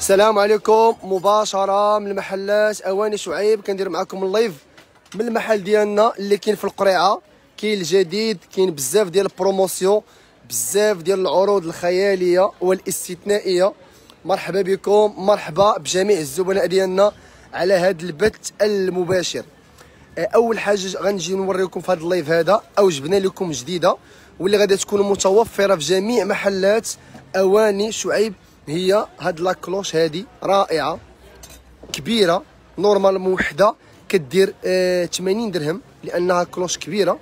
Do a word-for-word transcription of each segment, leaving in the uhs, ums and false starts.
السلام عليكم. مباشره من المحلات اواني شعيب كندير معكم اللايف من المحل ديالنا اللي كاين في القريعه. كاين الجديد، كاين بزاف ديال البروموسيون، بزاف ديال العروض الخياليه والاستثنائيه. مرحبا بكم، مرحبا بجميع الزبناء ديالنا على هذا البث المباشر. اول حاجه غنجي نوريكم في هذا اللايف هذا اوجبنا لكم جديده واللي غادي تكون متوفره في جميع محلات اواني شعيب. هي هاد لاكلوش هادي رائعه كبيره، نورمال موحده كدير اه ثمانين درهم لانها كلوش كبيره.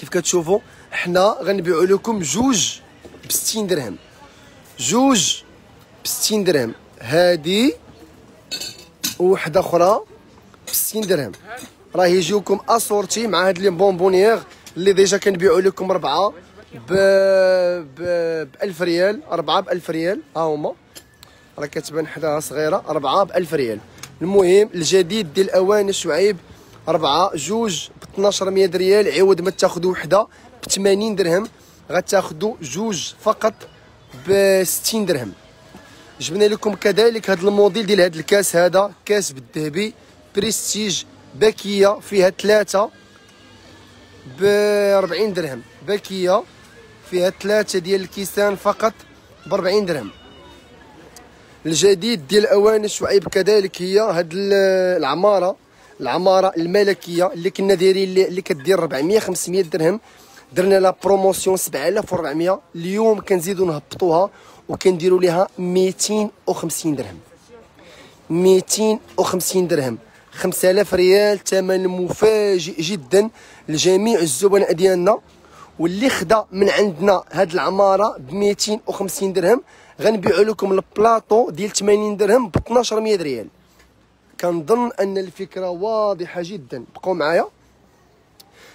كيف كتشوفوا حنا غنبيعوا لكم جوج ب ستين درهم، جوج ب ستين درهم، هادي وحده اخرى ب ستين درهم. راه يجيوكم اسورتي مع هاد لي بونبونيير اللي ديجا كنبيعوا لكم ربعه ب بألف ريال، أربعة بألف ريال، ها هما راه كتبان حداها صغيرة، أربعة بألف ريال. المهم الجديد ديال أواني شعيب أربعة جوج ب ألف ومئة ريال، عوض ما تاخدو وحدة ب ثمانين درهم غتاخدو جوج فقط ب ستين درهم. جبنا لكم كذلك هاد الموديل ديال هاد الكاس هذا، كاس بالذهبي بريستيج باكية فيها ثلاثة ب أربعين درهم، باكية فيها ثلاثة ديال الكيسان فقط ب أربعين درهم. الجديد ديال أواني شعيب كذلك هي هاد العمارة، العمارة الملكية اللي كنا دايرين اللي كدير ربعمية خمسمية درهم، درنا لها بروموسيون سبعة آلاف وأربعمية، اليوم كنزيدو نهبطوها وكنديرو ليها ميتين وخمسين درهم، ميتين وخمسين درهم، خمسة آلاف ريال، ثمن مفاجئ جدا لجميع الزبناء ديالنا. واللي خدا من عندنا هاد العماره ب مئتين وخمسين درهم غنبيعوا لكم البلاطو ديال ثمانين درهم ب ألف ومئة ريال. كنظن ان الفكره واضحه جدا، بقوا معايا.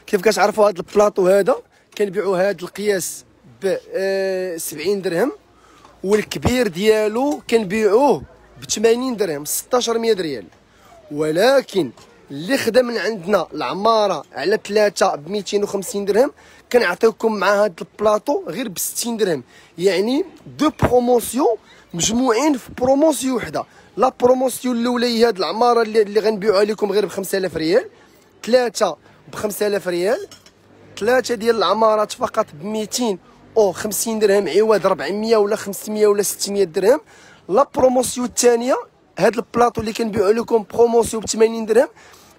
كيف كتعرفوا هاد البلاطو هذا كنبيعوا هاد القياس ب اه سبعين درهم، والكبير ديالو كنبيعوه ب ثمانين درهم، ستة عشر مئة ريال. ولكن اللي خدا من عندنا العماره على ثلاثه ب مئتين وخمسين درهم كنعطيوكم مع هاد البلاطو غير ب ستين درهم، يعني دو بروموسيون مجموعين في بروموسيون وحده. لا بروموسيون الاولى هي هاد العماره اللي غنبيعوها لكم غير ب خمسة آلاف ريال، ثلاثه ب خمسة آلاف ريال، ثلاثه ديال العمارات فقط ب مئتين وخمسين درهم عوض أربعمية ولا خمسمية ولا ستمية درهم. لا بروموسيون الثانيه هاد البلاطو اللي كنبيعو لكم بروموسيون ب ثمانين درهم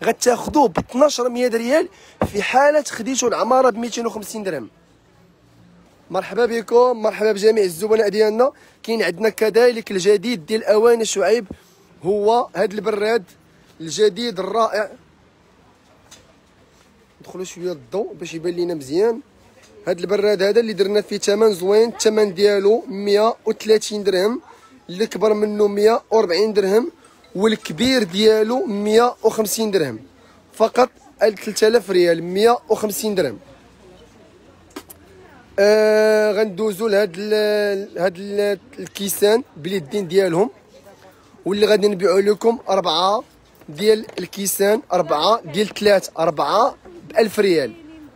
غتاخدوه ب ألف ومئة ريال في حاله خديتو العماره ب مئتين وخمسين درهم. مرحبا بكم، مرحبا بجميع الزبناء ديالنا. كاين عندنا كذلك الجديد ديال اواني شعيب هو هاد البراد الجديد الرائع. ندخلوا شويه الضوء باش يبان لينا مزيان. هاد البراد هذا اللي درنا فيه ثمن زوين، الثمن ديالو مئة وثلاثين درهم، اللي كبر منه مئة وأربعين درهم، والكبير ديالو مئة وخمسين درهم فقط، ثلاثة آلاف ريال، مئة وخمسين درهم. آه غندوزو لهاد هاد الكيسان باليدين ديالهم واللي غادي نبيعو لكم أربعة ديال الكيسان، أربعة ديال ثلاثة، أربعة بألف ريال،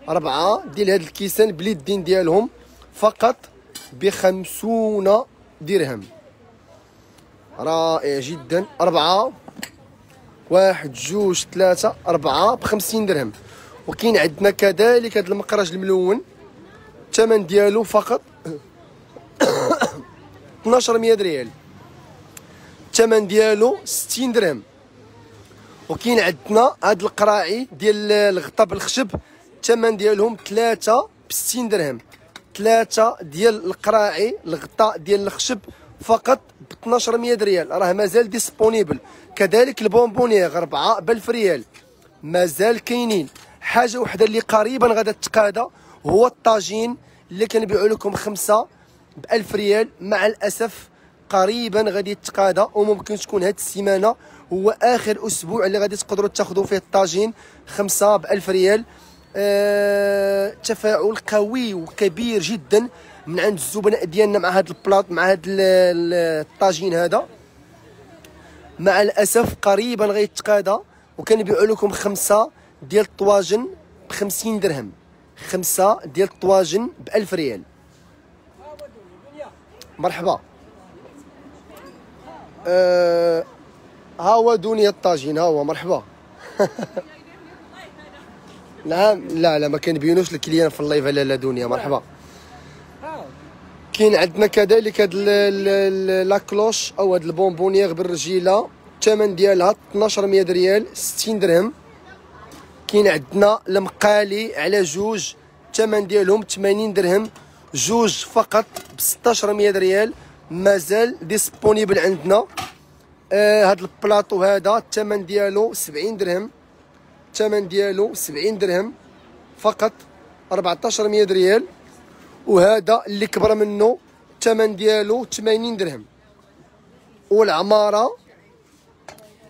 أربعة ديال هاد الكيسان باليدين ديالهم فقط بخمسون درهم. رائع جدا. أربعة واحد جوج ثلاثة أربعة بخمسين درهم. وكاين عندنا كذلك هاد المقرج الملون الثمن ديالو فقط ألف ومئة ريال، الثمن ديالو ستين درهم. وكاين عندنا هاد القراعي ديال الغطاء بالخشب الثمن ديالهم ثلاثة بستين درهم، ثلاثة ديال القراعي الغطاء ديال الخشب فقط ب ألف ومئة ريال، راه مازال ديسبونيبل. كذلك البونبونيير أربعة بألف ريال، مازال كاينين. حاجه وحده اللي قريبا غادا تتقاضى هو الطاجين اللي كنبيعوا لكم خمسة بألف ريال، مع الاسف قريبا غادي يتقاضى وممكن تكون هاد السيمانه هو اخر اسبوع اللي غادي تقدروا تاخذوا فيه الطاجين خمسة بألف ريال. آه... تفاعل قوي وكبير جدا من عند الزبناء ديالنا مع هاد البلاط، مع هاد الطاجين هذا، مع الاسف قريبا غيتقاضى. وكنبيعوا لكم خمسه ديال الطواجن ب خمسين درهم، خمسه ديال الطواجن ب ألف ريال. مرحبا. آه ها هو دنيا الطاجين، ها هو مرحبا. نعم. لا لا ما كنبينوش الكليان في اللايف. لا لا دنيا مرحبا. كاين عندنا كذلك هاد لا كلوش او هاد البونبونيير بالرجيله، الثمن ديالها ألف ومئتين ريال ستين درهم. كاين عندنا المقالي على جوج، الثمن ديالهم ثمانين درهم، جوج فقط ب ستة عشر مية ريال، مازال ديسبونيبل عندنا. آه هاد البلاطو هذا الثمن ديالو سبعين درهم، الثمن ديالو سبعين درهم فقط أربعة عشر مية ريال. وهذا اللي كبر منه الثمن ديالو ثمانين درهم. والعماره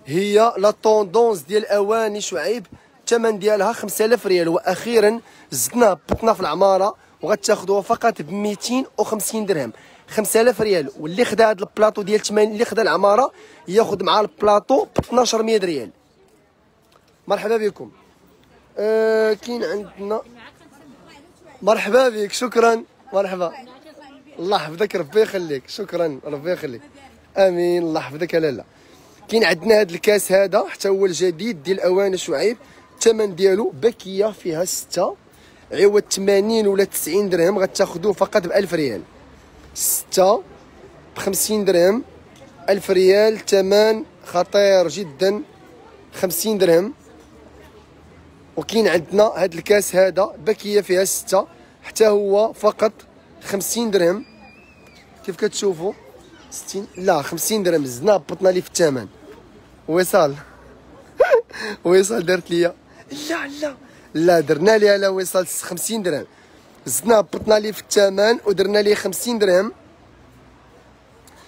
هي لا طوندونس ديال الاواني شعيب، الثمن ديالها خمسة آلاف ريال، واخيرا زدناه بطنا في العماره وغتاخذوها فقط ب مئتين وخمسين درهم، خمسة آلاف ريال. واللي خدا هذا البلاطو ديال ثمانين، اللي خدا العماره ياخذ معاه البلاطو ب ألف ومئتين ريال. مرحبا بكم. آه كاين عندنا مرحبا بك. شكرا مرحبا. الله يحفظك ربي يخليك. شكرا ربي يخليك. امين الله يحفظك يا لاله. كاين عندنا هذا الكاس هذا حتى هو الجديد ديال اواني شعيب، الثمن ديالو باكيه فيها ستة عوض ثمانين ولا تسعين درهم، غتاخذوه فقط ب ألف ريال. ستة ب خمسين درهم، ألف ريال، ثمن خطير جدا، خمسين درهم. وكاين عندنا هذا الكاس هذا باكيه فيها ستة حتى هو فقط خمسين درهم، كيف كتشوفوا ستين لا خمسين درهم، زدنا بطنا ليه في الثمن. وصال وصال دارت ليا لا لا لا درنا ليها لا وصال خمسين درهم، زدنا بطنا ليه في الثمن ودرنا ليه خمسين درهم،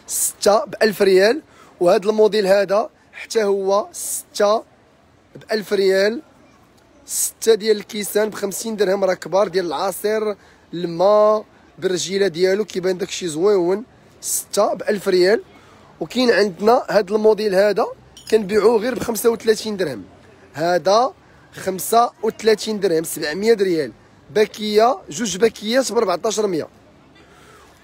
ستة ب ألف ريال. وهذا الموديل هذا حتى هو ستة ب ألف ريال، ستة ديال الكيسان ب خمسين درهم، راه كبار ديال العصير الماء بالرجيله ديالو كيبان داكشي زويون، ستة ب ألف ريال. وكاين عندنا هذا الموديل هذا كنبيعوه غير ب خمسة وثلاثين درهم، هذا خمسة وثلاثين درهم سبعمية ريال، باكيه جوج باكيات ب أربعة عشر مية.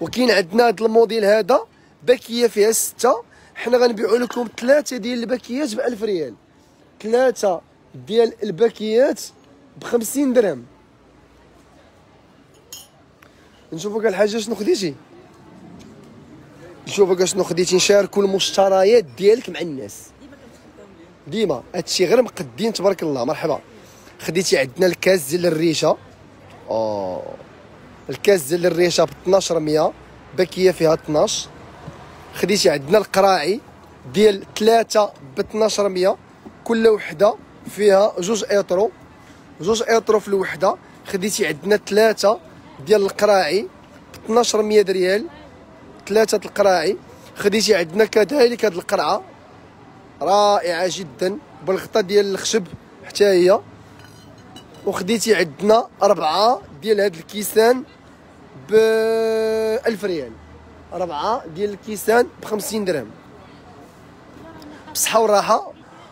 وكاين عندنا هذا الموديل هذا باكيه فيها ستة، حنا غنبيعو لكم ثلاثه ديال الباكيات ب ألف ريال، ثلاثه ديال الباكيات ب خمسين درهم. نشوفوا الحاجه شنو خديتي، نشوفوا شنو خديتي، نشاركوا المشتريات ديالك مع الناس ديما، هادشي غير مقدين تبارك الله. مرحبا. خديتي عندنا الكاس ديال الريشه، اه الكاس ديال الريشه ب ألف ومئتين باكيه فيها اثنا عشر. خديتي عندنا القراعي ديال ثلاثه ب ألف ومئتين، كل وحده فيها جوج ايطرو، جوج ايطرو في الوحده. خديتي عندنا ثلاثه ديال القراعي ب ألف ومئتين ريال، ثلاثه القراعي. خديتي عندنا كذلك هاد القرعه رائعه جدا بالغطاء ديال الخشب حتى هي. وخديتي عندنا اربعه ديال هاد الكيسان ب ألف ريال، اربعه ديال الكيسان ب خمسين درهم. بالصحه والراحه.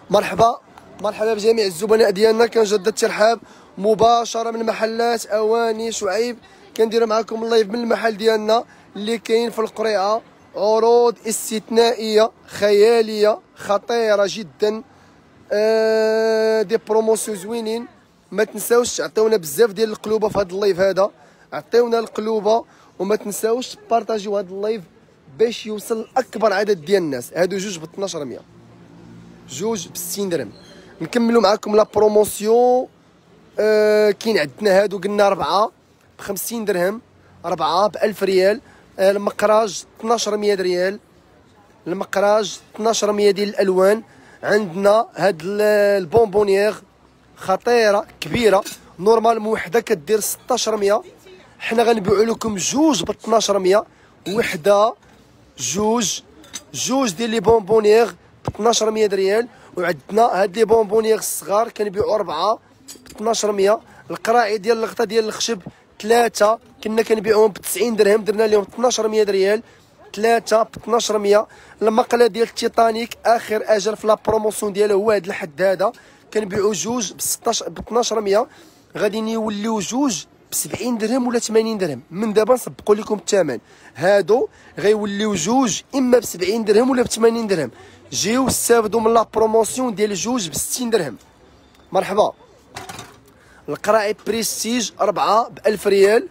مرحبا مرحبا بجميع الزبناء ديالنا، كنجدد الترحاب مباشره من محلات اواني شعيب. كنديروا معكم اللايف من المحل ديالنا اللي كاين في القريعه، عروض استثنائيه خياليه خطيره جدا، آه دي بروموسيو زوينين. ما تنساوش تعطيونا بزاف ديال القلوبه في هذا اللايف هذا، عطيونا القلوبه وما تنساوش بارطاجيو هذا اللايف باش يوصل لاكبر عدد ديال الناس. هادو جوج ب ألف ومئتين، جوج ب ستين درهم. نكملوا معكم لا بروموسيون. آه كاين عندنا هادو قلنا أربعة ب خمسين درهم، أربعة ب ألف ريال. آه المقراج ألف ومئتين ريال، المقراج ألف ومئتين ديال الألوان. عندنا هاد البونبونيير خطيرة كبيرة، نورمال وحدة كدير ستة عشر مية، حنا غنبيعو لكم جوج ب ألف ومئتين، وحدة جوج جوج ديال لي بونبونيير ب ألف ومئتين ريال. وعندنا هاد لي بونبونيير الصغار كنبيعو أربعة ب ألف ومئتين. القراعي ديال اللقطة ديال الخشب ثلاثة كنا كنبيعوهم ب تسعين درهم، درنا لهم ألف ومئتين ريال، ثلاثة ب ألف ومئتين. المقله ديال التيتانيك آخر أجل في لا بروموسيون ديالها هو هاد الحد هذا، كنبيعو جوج ب ستة عشر ب ألف ومئتين، غادي يوليو جوج ب ب سبعين درهم ولا ثمانين درهم. من دابا نسبقوا لكم الثمن، هادو غيوليو جوج اما ب سبعين درهم ولا ب ثمانين درهم. جيو استافدوا من لا بروموسيون ديال جوج ب ستين درهم. مرحبا. القراعي بريستيج أربعة ب ألف ريال.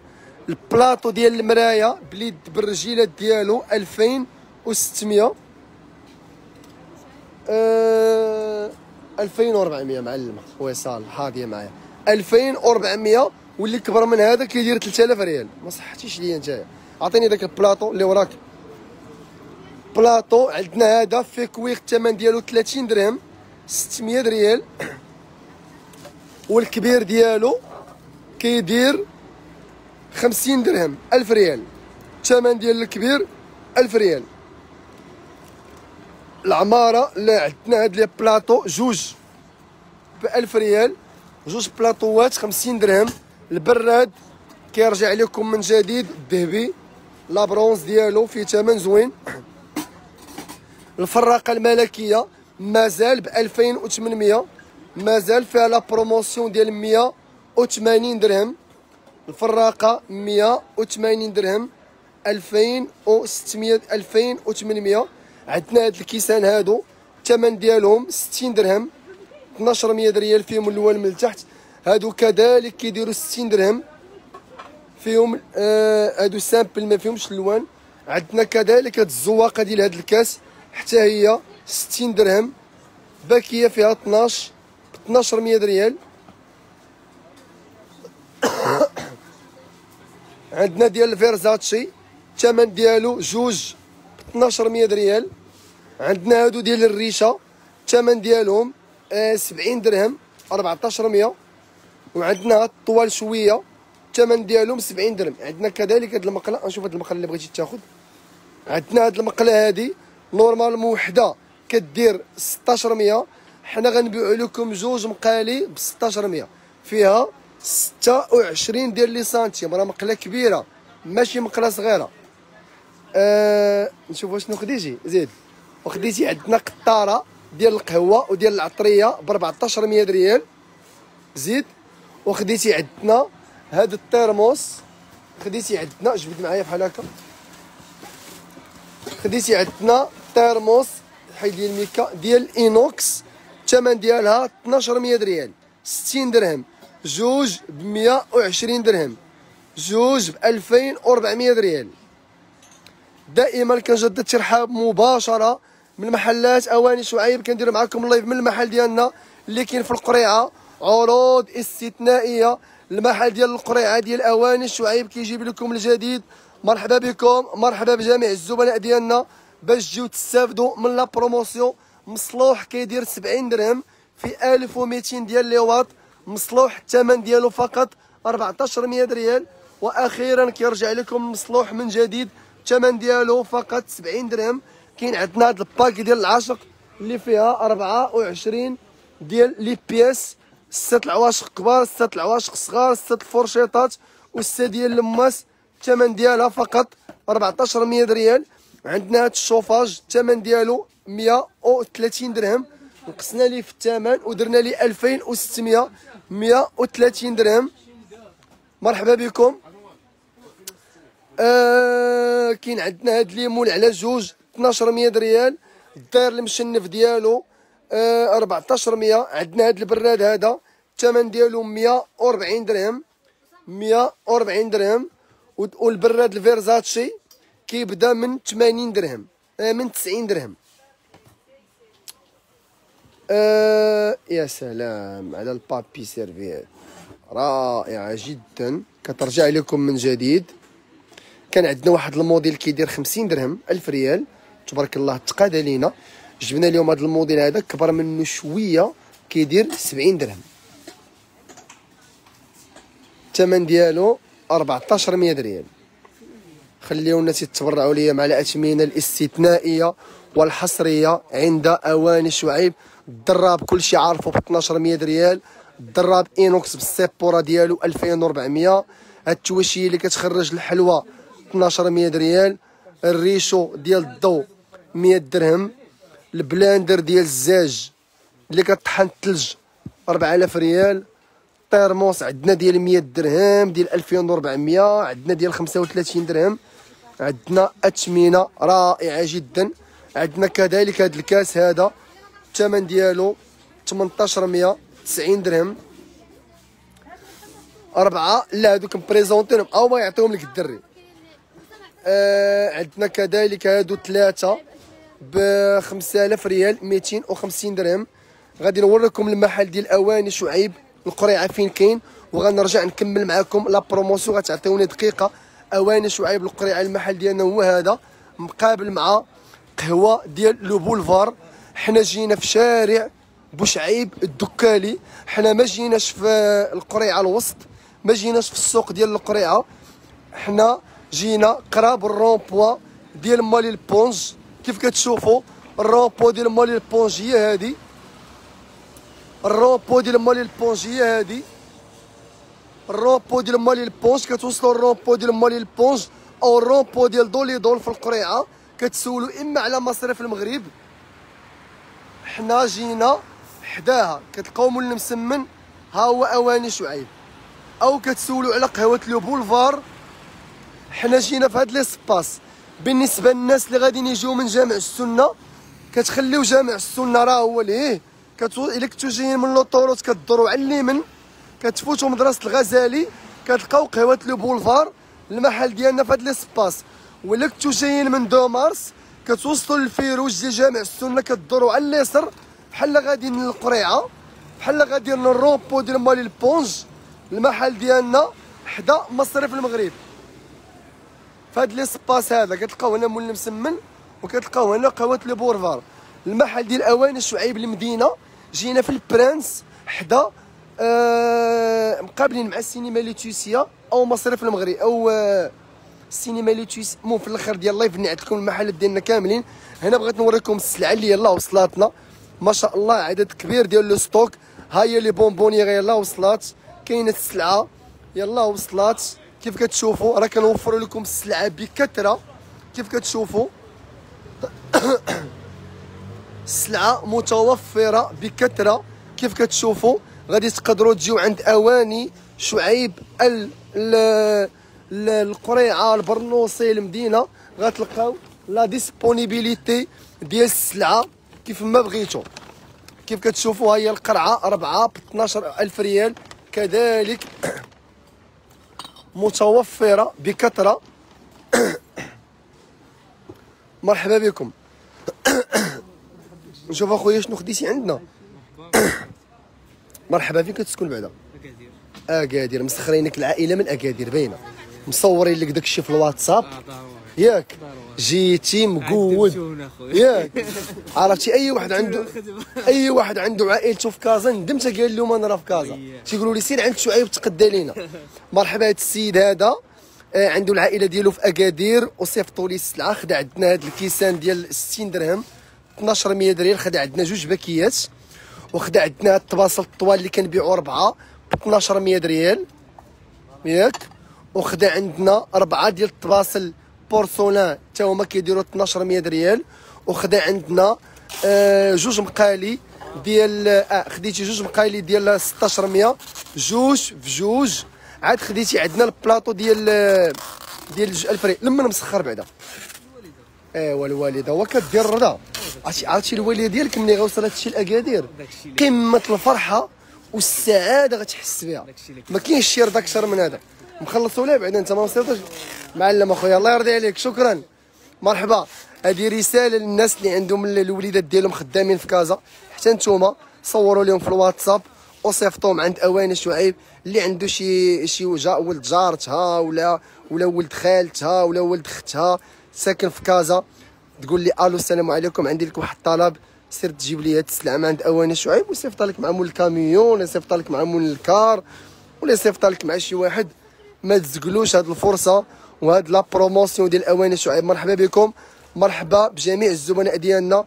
البلاطو ديال المرايه باليد بالرجيلات ديالو ألفين وستمية، أه... ألفين وأربعمية معلمه وصال حاضيه معايا ألفين وأربعمية، واللي كبر من هذا كيدير ثلاثة آلاف ريال. ما صحتيش ليا نتايا، عطيني داك البلاطو اللي وراك. بلاطو عندنا هذا في كويك الثمن ديالو ثلاثين درهم ستمية ريال، والكبير ديالو كيدير خمسين درهم ألف ريال. الثمن ديال الكبير ألف ريال. العماره اللي عندنا هاد لي بلاطو جوج ب ألف ريال، جوج بلاطوات خمسين درهم. البراد كيرجع لكم من جديد الذهبي، لابرونز ديالو في ثمن زوين. الفراقه الملكيه مازال ب ألفين وثمنمية، مازال فيها لا بروموسيون ديال مية وثمانين درهم. الفراقه مية وثمانين درهم ألفين وستمية ألفين وثمنمية. عندنا هاد الكيسان هادو الثمن ديالهم ستين درهم، ألف ومئتين ريال فيهم اللوال من التحت. هادو كذلك كيديروا ستين درهم فيهم، آه هادو سامبل ما فيهمش اللوان. عندنا كذلك هاد الزواقه ديال هاد الكاس حتى هي ستين درهم، باكيه فيها اثناش ب ألف ومئتين ريال. عندنا ديال الفيرزاتشي الثمن ديالو جوج ب ألف ومئتين ريال. عندنا هادو ديال الريشه الثمن ديالهم آه سبعين درهم ألف وأربعمية. وعندنا هاد الطوال شويه الثمن ديالهم سبعين درهم. عندنا كذلك هاد المقله، نشوف هاد المقله اللي بغيتي تاخذ. عندنا هاد المقله هادي نورمالمون وحده كدير ستطاش مية، حنا غنبيعو لكم جوج مقالي ب ستطاش مية، فيها ستة وعشرين ديال لي سنتيم. راه مقله كبيره ماشي مقله صغيره. أه... نشوفوا شنو خديتي زيد. وخديتي عندنا قطاره ديال القهوه وديال العطريه ب ألف وأربعمية ريال زيد. وخديتي عندنا هذا الترموس، خديتي عندنا جبد معايا بحال هكا، خديتي عندنا ترموس حيد لي الميكا ديال اينوكس الثمن ديالها ألف ومئتين ريال ستين درهم، جوج ب مية وعشرين درهم، جوج ب ألفين وأربعمية ريال. دائما كنجدد الترحاب مباشره من محلات اواني شعيب، كندير معكم اللايف من المحل ديالنا اللي كاين في القريعه. عروض استثنائيه، المحل ديال القريعه ديال اواني شعيب كيجيب لكم الجديد. مرحبا بكم، مرحبا بجميع الزبناء ديالنا باش تجيو تستافدوا من لا بروموسيون. مصلوح كيدير سبعين درهم في ألف ومئتين ديال لي واط، مصلوح الثمن ديالو فقط ألف وأربعمية ريال. واخيرا كيرجع لكم مصلوح من جديد الثمن ديالو فقط سبعين درهم. كاين عندنا هاد الباك ديال العاشق اللي فيها أربعة وعشرين ديال لي بياس، ست العواشق كبار، ست العواشق صغار، ست الفرشيطات والسته ديال الماس، الثمن ديالها فقط ألف وأربعمية ريال. عندنا هاد الشوفاج الثمن ديالو مية وثلاثين درهم، نقصنا ليه في الثمن ودرنا ليه ألفين وستمية، مية وثلاثين درهم. مرحبا بكم. آه كاين عندنا هاد ليمون على جوج ألف ومئتين ريال، الدار المشنف ديالو آه ألف وأربعمية. عندنا هاد البراد هذا الثمن ديالو مية وأربعين درهم، مية وأربعين درهم. والبراد الفيرزاتشي كيبدا من ثمانين درهم، آه من تسعين درهم. آه يا سلام على البابي سيرفير، رائعه جدا. كترجع لكم من جديد. كان عندنا واحد الموديل كيدير خمسين درهم ألف ريال، تبارك الله تقادى لينا. جبنا اليوم هذا الموديل هذا كبر منه شويه كيدير سبعين درهم، الثمن ديالو ألف وأربعمية ريال. خليونا تتبرعوا ليا مع الأثمنة الاستثنائية والحصرية عند أواني شعيب. الدراب كلشي عارفو ب ألف وأربعمية ريال، الدراب إينوكس بالسيبورة ديالو ألفين وأربعمية. هاد التواشيه اللي كتخرج الحلوى ألف وأربعمية ريال. الريشو ديال الضو مية درهم. البلاندر ديال الزاج اللي كطحن الثلج أربعة آلاف ريال. الترموس عندنا ديال مية درهم، ديال ألفين وأربعمية، عندنا ديال خمسة وثلاثين درهم. عندنا أثمنة رائعة جدا. عندنا كذلك هذا الكاس، هذا الثمن ديالو ثمنطاش مية تسعين درهم. أربعة لا هذوك مبريزونتيهم أو ما يعطيهم لك الدري. آه عندنا كذلك هادو ثلاثة ب خمسة آلاف ريال مئتين وخمسين درهم. غادي نوريكم المحل ديال أواني شعيب القريعة فين كاين، وغنرجع نكمل معاكم لا بروموسيون، غتعطيوني دقيقة. أواني شعيب القريعة المحل ديالنا هو هذا، مقابل مع قهوة ديال لو بولفار. حنا جينا في شارع بوشعيب الدكالي، حنا ما جيناش في القريعة الوسط، ما جيناش في السوق ديال القريعة، حنا جينا قراب الرومبوا ديال مالين لبونج. كيف كتشوفوا الرومبوا ديال مالين لبونج هي هذه، الرومبوا ديال مالين لبونج هي هذه، الرومبوا ديال مالين لبونج. كتوصلوا الرومبوا ديال مالين لبونج او الرومبوا ديال دولي دول في القريعة، كتسولوا اما على مصرف المغرب، حنا جينا حداها كتلقاو مول المسمن ها هو اواني شعيب، او كتسولوا على قهوة لو بولفار. حنا جينا في هاد ليسباس. بالنسبه للناس اللي غادي يجيو من جامع السنه، كتخليو جامع السنه راه هو ليه، كتو الا كنتو جايين من لوطوروت كدوروا على اليمين، كتفوتوا مدرسه الغزالي، كتلقاو قهوه لو بولفار المحل ديالنا في هاد ليسباس. ولا كنتو جايين من دو مارس كتوصلوا للفيروج ديال جامع السنه، كدوروا على اليسر بحال غاديين للقريعه، بحال غاديين للرومبو ديال مالين لبونج المحل ديالنا حدا مصرف المغرب. فهاد ليسباس هذا كتلقاو هنا مول المسمن، وكتلقاو هنا قهوة لو بولفار المحل ديال اواني شعيب المدينه. جينا في البرانس حدا آه مقابلين مع السينما ليتوسيه او مصرف المغرب او آه السينما ليتوسيه. المهم في الاخر ديال اللايف نعت لكم المحلات ديالنا كاملين. هنا بغيت نوريكم السلعه اللي يلاه وصلاتنا ما شاء الله، عدد كبير ديال لو ستوك. ها هي لي بونبونيير يلاه وصلات، كاينه السلعه يلاه وصلات. كيف كتشوفوا راه كنوفروا لكم السلعه بكثره. كيف كتشوفوا السلعه متوفره بكثره. كيف كتشوفوا غادي تقدروا تجيو عند اواني شعيب ال القريعه البرنوصي المدينه، غتلقاو لا ديسپونيبيليتي ديال السلعه كيف ما بغيتو. كيف كتشوفوا ها هي القرعه أربعة ب اثناش ألف ريال، كذلك متوفرة بكثرة. مرحبا بكم. نشوف اخويا شنو خديتي عندنا. مرحبا فيك. تسكن بعدا اكادير؟ مسخرينك العائلة من اكادير، باينة مصورين لك داكشي في الواتساب ياك. جيتي مقود ياك. عرفتي اي واحد عنده اي واحد عنده عائلته في كازا ندمت قال لهم انا راه في كازا، تيقولوا لي سير عند شعيب تقدى لينا. مرحبا هذا السيد هذا آه عنده العائله ديالو في اكادير، وصيفطوا لي السلعه. خدا عندنا هذا الكيسان ديال ستين درهم اثناش مية ريال، خدا عندنا جوج باكيات، وخدا عندنا هذا الطباصل الطوال اللي كنبيعوا أربعة ب اثناش مية ريال ياك. وخدا عندنا أربعة ديال الطباصل بورسولان حتى هما كيديروا اثناش مية ريال. وخدا عندنا آه جوج مقالي ديال اه خديتي جوج مقالي ديال ستاش مية جوج في جوج. عاد خديتي عندنا البلاطو ديال ديال ألف ريال لما مسخر بعدا. ايوا الوالده هو كدير الرضا. عرفتي عرفتي الوالده ديالك ملي غيوصل هادشي لأكادير قمه الفرحه والسعاده غتحس بها، ما كاينش شي رضا اكثر من هذا. مخلصوا ليه بعدا انت ما وصلتش معلم اخويا. الله يرضي عليك، شكرا. مرحبا. هذه رساله للناس اللي عندهم الوليدات ديالهم خدامين في كازا، حتى نتوما صوروا لهم في الواتساب وصيفطوهم عند اواني شعيب. اللي عنده شي شي ولد جارتها ولا ولا ولد خالتها ولا ولد اختها ساكن في كازا، تقول لي الو السلام عليكم عندي لك واحد الطلب، سير تجيب لي هاد السلعه من عند اواني شعيب، وصيفطها لك مع مول الكاميون، ولا صيفطها لك مع مول الكار، ولا صيفطها لك مع شي واحد. ما تزقلوش هاد الفرصه وهاد لا بروموسيون ديال اواني شعيب. مرحبا بكم. مرحبا بجميع الزبناء ديالنا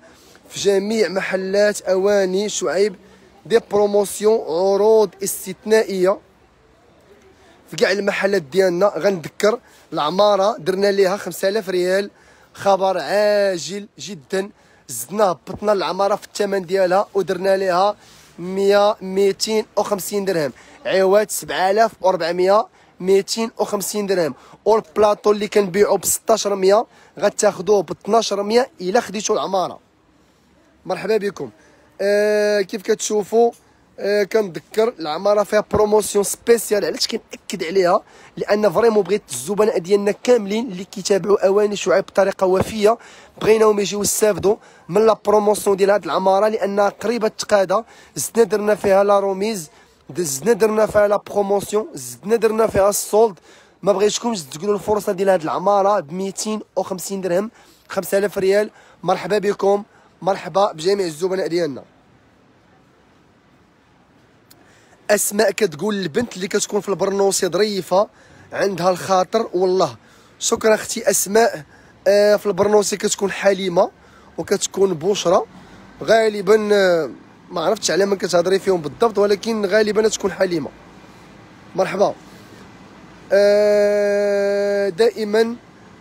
في جميع محلات اواني شعيب. دي بروموسيون عروض استثنائيه في كاع المحلات ديالنا. غنذكر العماره درنا ليها خمسة آلاف ريال، خبر عاجل جدا، زدناه بطنا العماره في الثمن ديالها ودرنا ليها مية ميتين وخمسين درهم، عواد سبعالاف وربعمية ميتين وخمسين درهم. والبلاطو اللي كنبيعو بستاشر مية غتاخدوه بطناشر مية إلا خديتو العمارة. مرحبا بكم. آه كيف كتشوفوا آه كنذكر العمارة فيها بروموسيون سبيسيال، علاش كنأكد عليها؟ لأن فريمون بغيت الزبناء ديالنا كاملين اللي كيتابعوا أواني شعيب بطريقة وفية بغيناهم يجيو يستافدوا من لا بروموسيون ديال هاد العمارة لأنها قريبة تقادا. زدنا درنا فيها لا روميز، زدنا درنا فيها لا بروموسيون، زدنا درنا فيها السولد. ما بغيتكمش تقولوا الفرصة ديال هاد العمارة ب ميتين وخمسين درهم خمسة آلاف ريال. مرحبا بكم، مرحبا بجميع الزبناء ديالنا. اسماء كتقول البنت اللي كتكون في البرنوسي ظريفه عندها الخاطر والله. شكرا اختي اسماء. آه في البرنوسي كتكون حليمه وكتكون بشرى غالبا. آه ما عرفتش على من كتهضري فيهم بالضبط ولكن غالبا تكون حليمه. مرحبا. آه دائما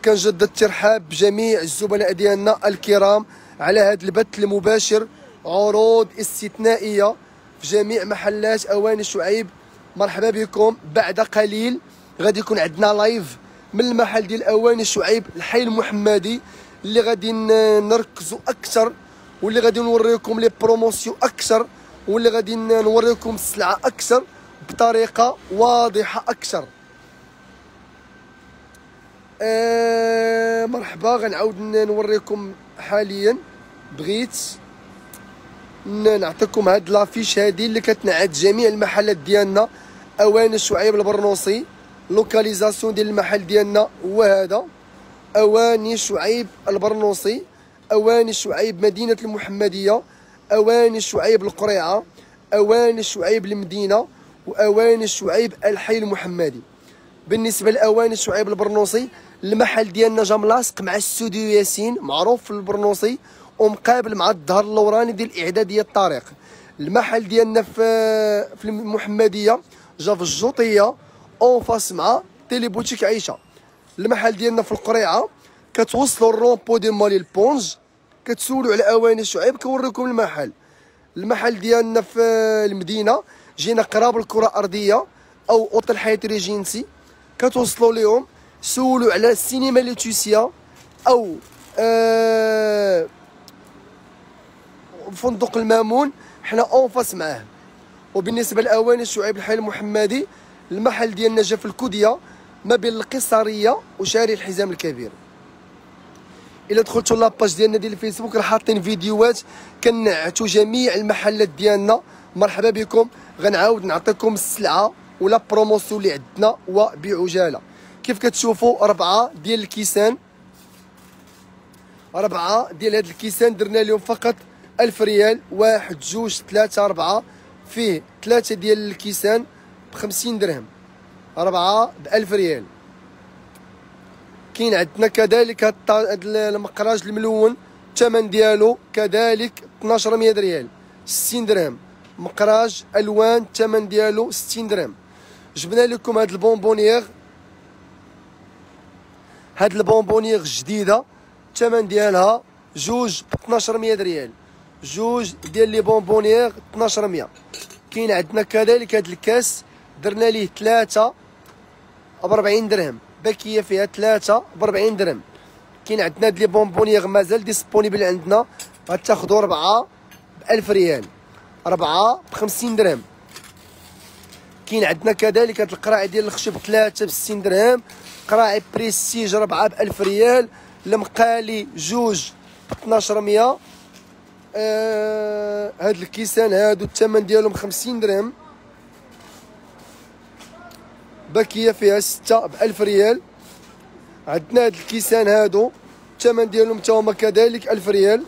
كنجدد الترحاب بجميع الزبناء ديالنا الكرام على هذا البث المباشر، عروض استثنائيه في جميع محلات اواني شعيب. مرحبا بكم. بعد قليل غادي يكون عندنا لايف من المحل ديال اواني شعيب الحي المحمدي اللي غادي نركزوا اكثر واللي غادي نوريكم لي بروموسيون اكثر واللي غادي نوريكم السلعه اكثر بطريقه واضحه اكثر. آه مرحبا. غنعاود نوريكم حاليا، بغيت نعطيكم هاد لافيش هادي اللي كتنعت جميع المحلات ديالنا اواني شعيب البرنوصي. لوكاليزاسيون ديال المحل ديالنا هو هذا، اواني شعيب البرنوصي، اواني شعيب مدينه المحمديه، اواني شعيب القريعه، اواني شعيب المدينه، واواني شعيب الحي المحمدي. بالنسبه لاواني شعيب البرنوصي المحل ديالنا جا ملاصق مع استوديو ياسين معروف في البرنوصي ومقابل مع الظهر اللوراني ديال الاعداد ديال الطريق. المحل ديالنا في في المحمديه جا في الجوطيه اون فاس مع تيلي بوتيك عائشه. المحل ديالنا في القريعه كتوصلوا الرومبو ديال مالين لبونج، كتسولوا على اواني شعيب كنوريكم المحل. المحل ديالنا في المدينه جينا قراب الكره الارضيه او اوتيل حياتي ريجينسي، كتوصلوا ليهم سولوا على السينما ليتوسيا او آه فندق المامون، حنا اونفاس معاه. وبالنسبه لاواني شعيب الحي المحمدي المحل ديالنا جا في الكوديه ما بين القيصريه وشارع الحزام الكبير. الا دخلتوا لاباج ديالنا ديال الفيسبوك راه حاطين فيديوهات كنعتوا جميع المحلات ديالنا. مرحبا بكم. غنعاود نعطيكم السلعه ولا بروموسيون اللي عندنا وبعجاله. كيف كتشوفوا اربعه ديال الكيسان، اربعه ديال هاد الكيسان درنا لهم فقط ألف ريال. واحد جوج ثلاثة أربعة، فيه ثلاثة ديال الكيسان بخمسين درهم، أربعة بألف ريال. كاين عندنا كذلك هاد المقراج الملون الثمن ديالو كذلك اثناش مية ريال ستين درهم، مقراج ألوان الثمن ديالو ستين درهم. جبنا لكم هاد البونبونيغ، هاد البونبونيغ جديدة الثمن ديالها جوج باثناش مية ريال، جوج ديال لي بونبونيير اثناش مية. كاين عندنا كذلك هاد الكاس درنا ليه ثلاثة بأربعين درهم، باكيه فيها ثلاثة بأربعين درهم. كاين عندنا هاد لي بونبونيير مازال ديسبونيبل عندنا، غتاخدو ربعة بألف ريال، ربعة بخمسين درهم. كاين عندنا كذلك هاد القراعي ديال الخشب ثلاثة بستين درهم، قراعي بريستيج ربعة بألف ريال، المقالي جوج باثناش مية. آه هاد الكيسان هادو الثمن ديالهم خمسين درهم، باكيه فيها ستة بألف ريال. عندنا هاد الكيسان هادو الثمن ديالهم تا هما كذلك ألف ريال.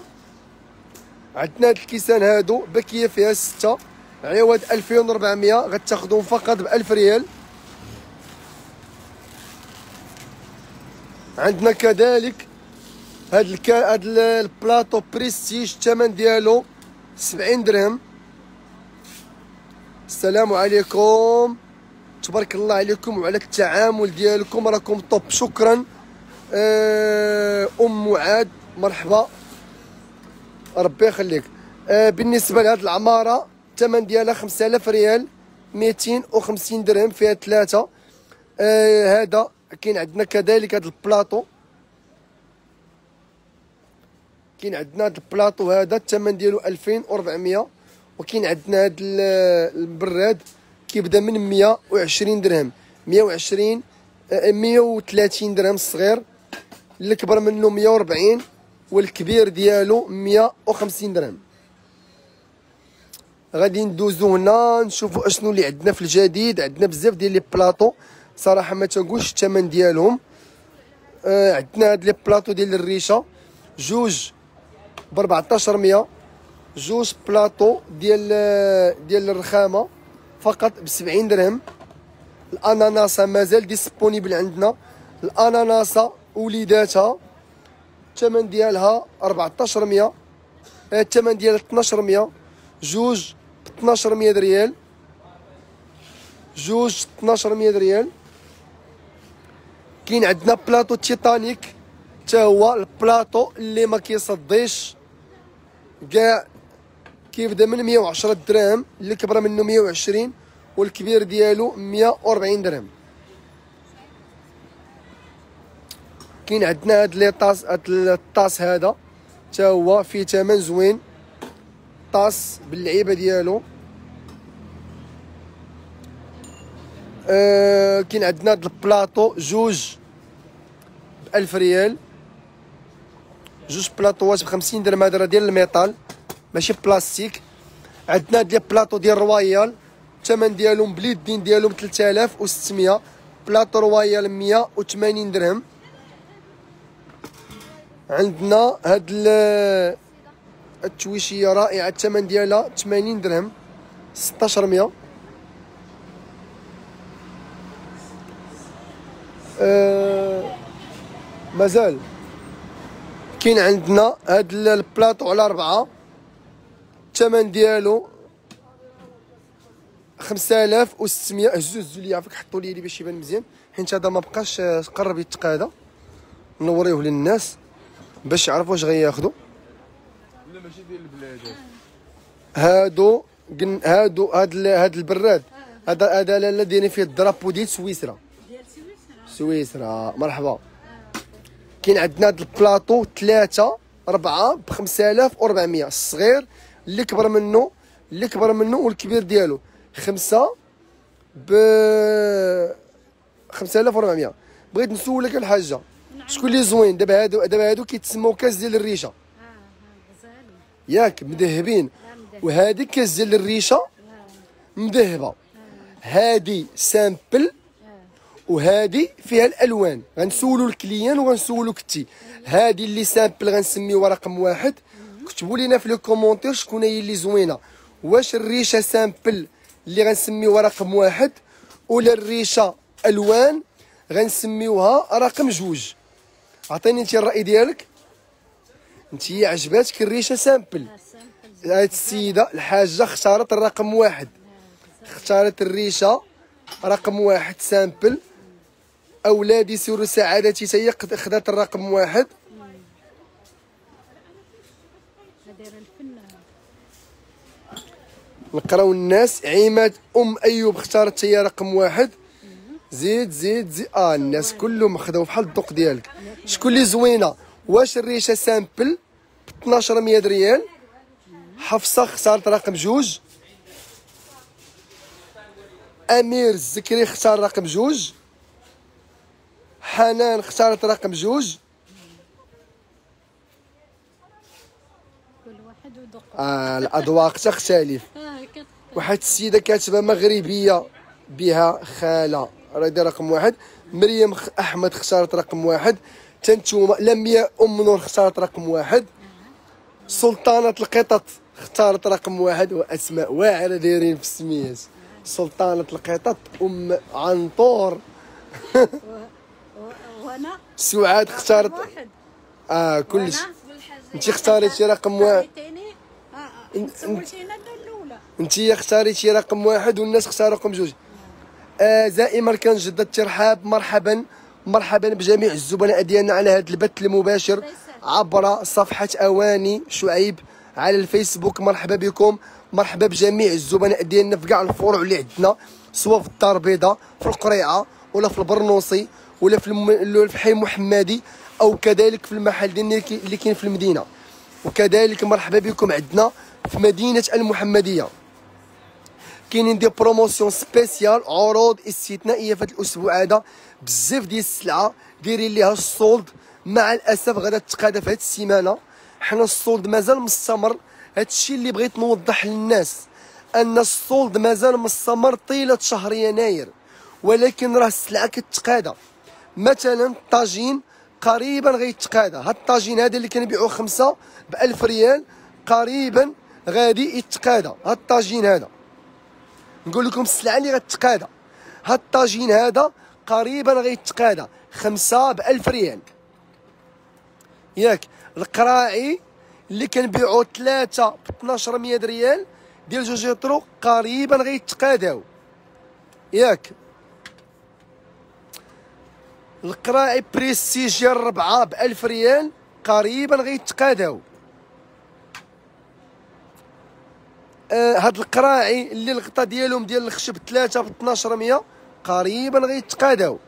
عندنا هاد الكيسان هادو باكيه فيها ستة عوض ألفين وربعمية غتاخدهم فقط بألف ريال. عندنا كذلك هاد الكا هاد البلاطو بريستيج الثمن ديالو سبعين درهم. السلام عليكم، تبارك الله عليكم وعلى التعامل ديالكم راكم طوب. شكرا ام معاد، مرحبا ربي يخليك. بالنسبه لهاد العماره الثمن ديالها خمسة آلاف ريال مئتين وخمسين درهم، فيها ثلاثة. آه هذا كاين عندنا كذلك هذا البلاطو، كاين عندنا هذا البلاطو هذا الثمن ديالو ألفين وأربعمية، وكاين عندنا هذا البراد كيبدا من مئة وعشرين درهم، مئة وعشرين مئة وثلاثين درهم الصغير، الكبر منه مئة وأربعين والكبير ديالو مئة وخمسين درهم. غادي ندوزو هنا نشوفوا اشنو اللي عندنا في الجديد. عندنا بزاف ديال لي بلاطو صراحه ما تنقولش الثمن ديالهم. آه عندنا هاد لي بلاطو ديال الريشه جوج ب أربعطاش مية، جوج بلاطو ديال ديال الرخامه فقط ب سبعين درهم. الاناناسه مازال ديسبونيبل عندنا، الاناناسه وليداتها الثمن ديالها أربعطاش مية، الثمن ديالها اثناش مية، جوج اثناش مية ريال، جوج اثناش مية ريال. كاين عندنا بلاطو تيتانيك، حتى هو البلاطو اللي ما كيصديش كاع، كيبدا من مئة وعشرة درهم، اللي كبر منه مئة وعشرين والكبير ديالو مئة وأربعين درهم. كاين عندنا هاد لي طاس، هاد الطاس هذا حتى هو فيه ثمن زوين، طاس باللعيبه ديالو. أه كاين عندنا هاد البلاطو جوج ب ألف ريال، جوج بلاطوات ب خمسين درهم، هذا راه ديال الميطال ماشي بلاستيك. عندنا هاد لي بلاطو ديال رويال الثمن ديالهم باليدين ديالهم ثلاثة آلاف وستمية، بلاطو رويال مئة وثمانين درهم. عندنا هاد التويشيه رائعه الثمن ديالها ثمانين درهم ستطاش مية. أه مازال كاين عندنا هاد البلاطو على أربعة الثمن ديالو خمسة آلاف وستمية. هزو هزو لي عافاك، حطوا لي لي باش يبان مزيان، حيت هذا ما بقاش قرب يتقادا، نوريوه للناس باش يعرفوا واش غياخذوا. لا ماشي ديال البلاد هادو، هادو هاد هاد البراد هذا هذا لا دايرين فيه الدرابو ديال سويسرا، ديال سويسرا سويسرا مرحبا. كاين عندنا هاد البلاطو ثلاثة أربعة ب خمسة آلاف وأربعمية، الصغير اللي كبر منه اللي كبر منه والكبير ديالو خمسة ب خمسة آلاف وأربعمية. بغيت نسولك الحاجه شكون اللي زوين دابا؟ هادو دابا هادو كيتسموا كاس ديال الريشه، ياك مذهبين، وهذه كاس ديال الريشه مذهبه، هادي سامبل وهادي فيها الالوان. غنسولوا الكليان وغنسولوا كتي، هادي اللي سامبل غنسميوها رقم واحد. كتبوا لينا في لو كومونتير شكون هي اللي زوينه، واش الريشه سامبل اللي غنسميوها رقم واحد، ولا الريشه الوان غنسميوها رقم جوج؟ عطيني انت الراي ديالك، انت عجباتك الريشه سامبل؟ هاد السيده الحاجه اختارت الرقم واحد، اختارت الريشه رقم واحد سامبل. اولادي سيروا سعادتي تاهي خدات الرقم واحد. نقراو الناس، عيمات ام ايوب اختارت هي رقم واحد. زيد زيد زيد اه الناس كلهم خداو بحال الذوق ديالك. شكون اللي زوينه؟ واش الريشه سامبل ب اثناش مية ريال؟ حفصه اختارت رقم جوج. امير الزكري اختار رقم جوج. حنان اختارت رقم جوج. كل واحد وذوقه، اه الاذواق تختلف. واحد السيده كاتبه مغربيه بها خاله راه داير رقم واحد. مريم احمد اختارت رقم واحد. تنتوما لمياء ام نور اختارت رقم واحد. سلطانه القطط اختارت رقم واحد، واسماء واعره دايرين في السميات، سلطانه القطط، ام عنطور، وانا سعاد اختارت اه كلشي. انت اختاريتي رقم واحد، انت اختاريتي رقم واحد والناس اختاروا رقم جوج. آه زائمه كنجدد الترحاب، مرحبا مرحبا بجميع الزبناء ديالنا على هذا البث المباشر عبر صفحه اواني شعيب على الفيسبوك. مرحبا بكم، مرحبا بجميع الزبناء ديالنا في كاع الفروع اللي عندنا، سواء في الدار البيضاء، في القريعه، ولا في البرنوصي، ولا في الم... في حي محمدي، او كذلك في المحل ديالنا اللي كاين في المدينه. وكذلك مرحبا بكم عندنا في مدينه المحمديه. كاينين دي بروموسيون سبيسيال، عروض استثنائيه في هذا الاسبوع هذا، بزاف ديال السلعه دايرين ليها السولد. مع الاسف غادا تتقادى في هذه السيمانه، حنا السولد مازال مستمر. هذا الشيء اللي بغيت نوضح للناس، ان السولد مازال مستمر طيله شهر يناير، ولكن راه السلعه كتتقادى. مثلا الطاجين قريبا غيتقادى، هاد الطاجين هذا اللي كنبيعوه خمسه بألف ريال قريبا غادي يتقادى. هاد الطاجين هذا نقول لكم السلعه اللي غتتقادى، هاد الطاجين هذا قريبا غيتقادى خمسه بألف ريال ياك. القراعي اللي كنبيعو ثلاثه ب ألف ومئتين ريال ديال جوج يطرو قريبا غيتقاداو ياك. القراعي بريستيجيال ربعه ب ألف ريال قريبا غيتقاداو. آه هاد القراعي اللي الغطا ديالهم ديال الخشب ثلاثه ب ألف ومئتين قريبا غيتقاداو.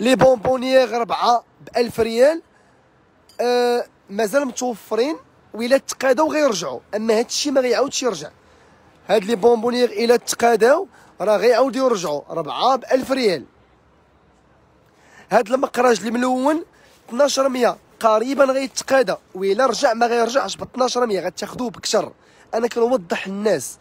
لي بونبونييغ ربعه ب ألف ريال آه مازال متوفرين، وإلا تقاداو غيرجعوا، أما هاد الشيء ما غيعاودش يرجع. هاد لي بونبونييغ إلا تقاداو راه غيعاودوا يرجعوا، ربعه ب ألف ريال. هاد المقراج الملون ألف ومئتين قريبا غيتقادى، وإلا رجع ما غيرجعش ب ألف ومئتين، غتاخذوه بكثر. أنا كنوضح للناس